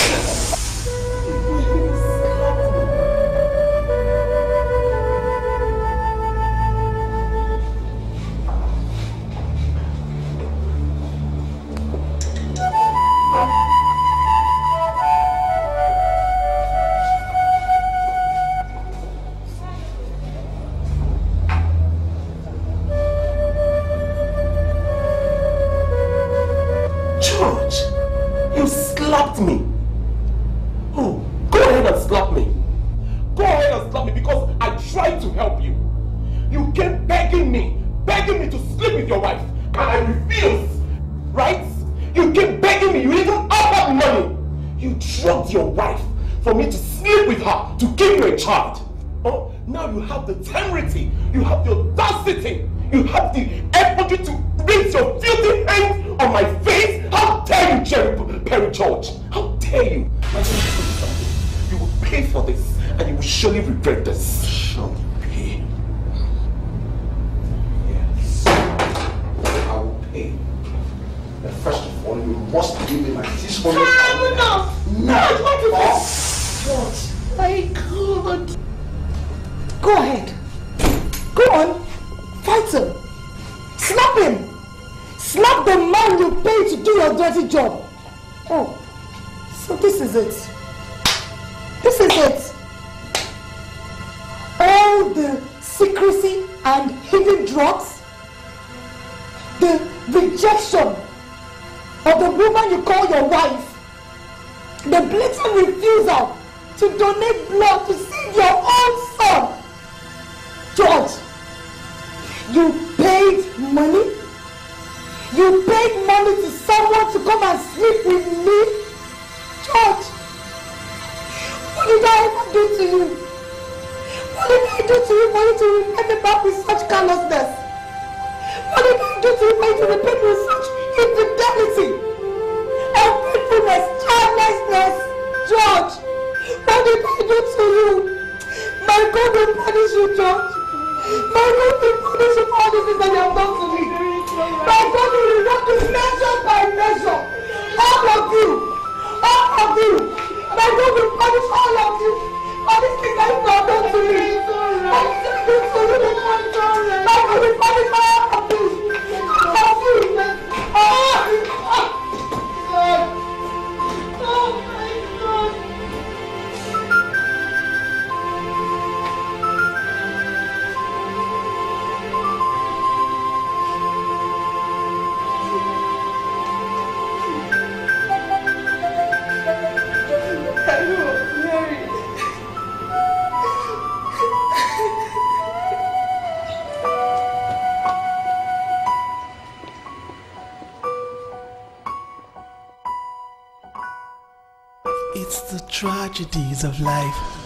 Tragedies of life.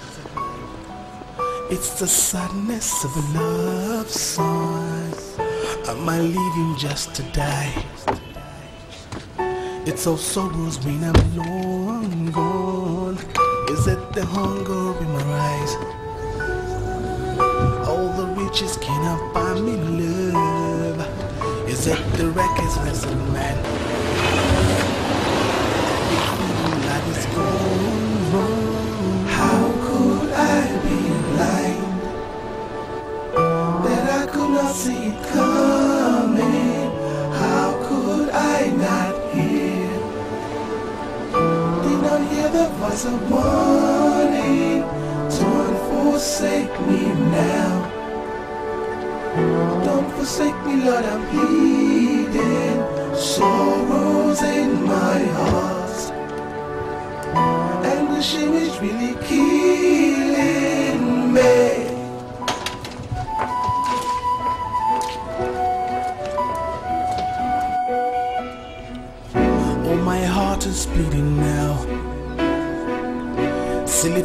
It's the sadness of a love song. Am I leaving just to die? It's all sorrows when I'm long gone. Is it the hunger in my eyes? All the riches cannot buy me love. Is it the recklessness of man? See it coming, how could I not hear? Did not hear the voice of warning, don't forsake me now. Don't forsake me, Lord, I'm bleeding, sorrows in my heart. And the shame is really killing me.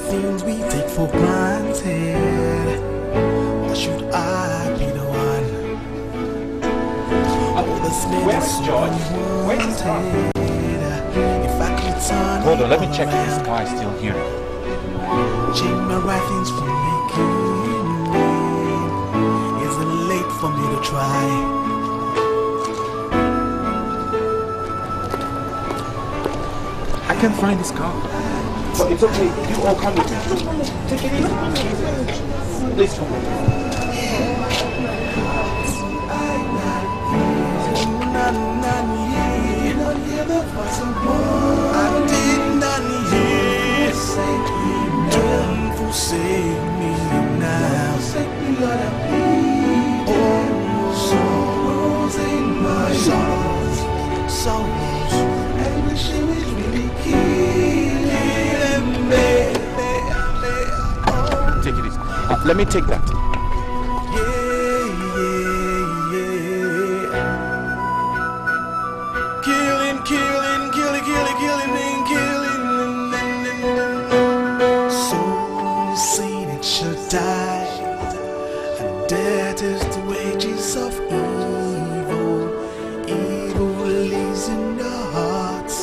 things we take for granted. Why should I be the one? Where's George? Where's Mark? Hold on, let me check if this guy is still here. Is it late for me to try? I can't find this car. But it's okay, you all come with me. Take it easy. Please come with me. Don't forsake me now. Oh, sorrows in my sorrows. I wish it was really killing me. Take it easy. Let me take that. Killing. Soul saying it should die. And death is the wages of evil. Evil lives in the hearts.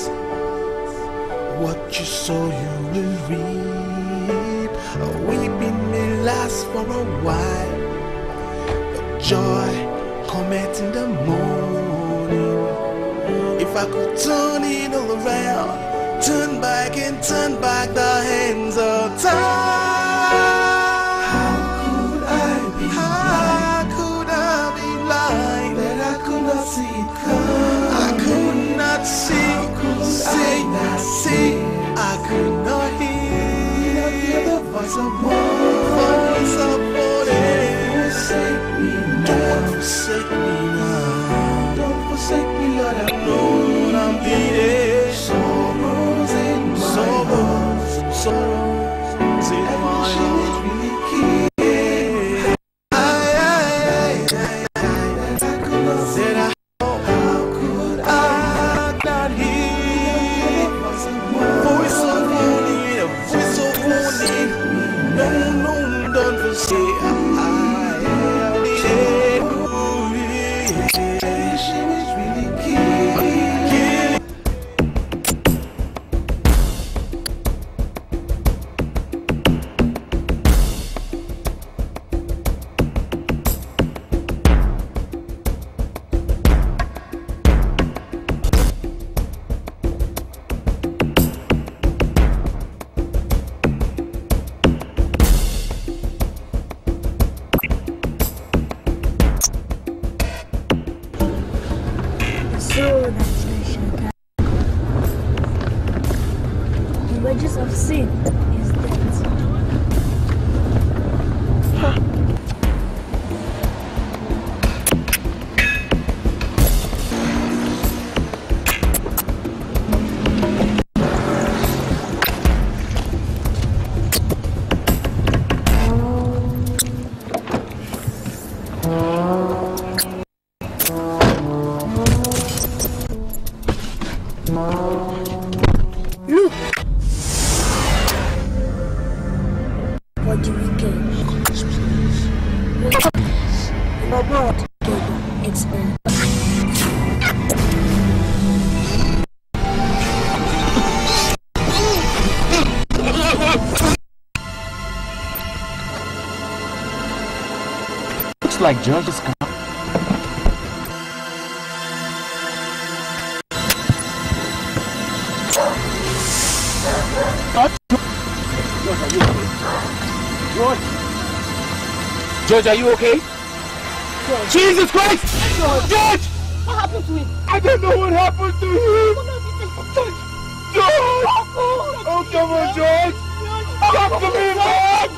What you sow, you will reap. Weeping may last for a while, but joy cometh in the morning. If I could turn it all around, turn back and turn back the hands of time. How could I be blind that I could not see it come? I could not see. I could not hear the voice of warning. Don't forsake me now. Don't forsake me, Lord. I'm needed. Sorrows in my heart. Like George's car. George, are you okay? George. Jesus Christ! George! What happened to him? I don't know what happened to him! George! Oh, come on, George! Come to me, George!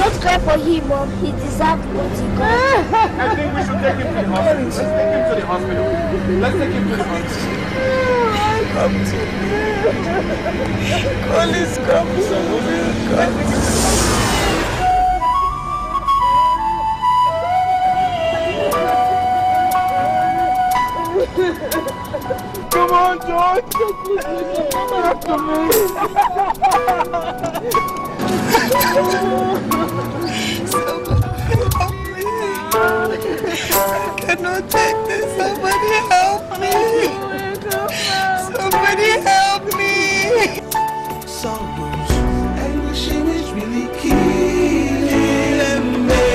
We're not care for him, Mom. He deserved what he got. I think we should take him to the hospital. Let's take him to the hospital. Let's take him to the hospital. Oh, come to me. Please come to me. Come on, John! Come after me! Somebody help me! I cannot take this! Somebody help me! Somebody help me! Sorrows and wishing is really killing me.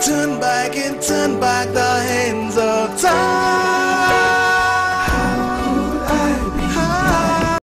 Turn back and turn back the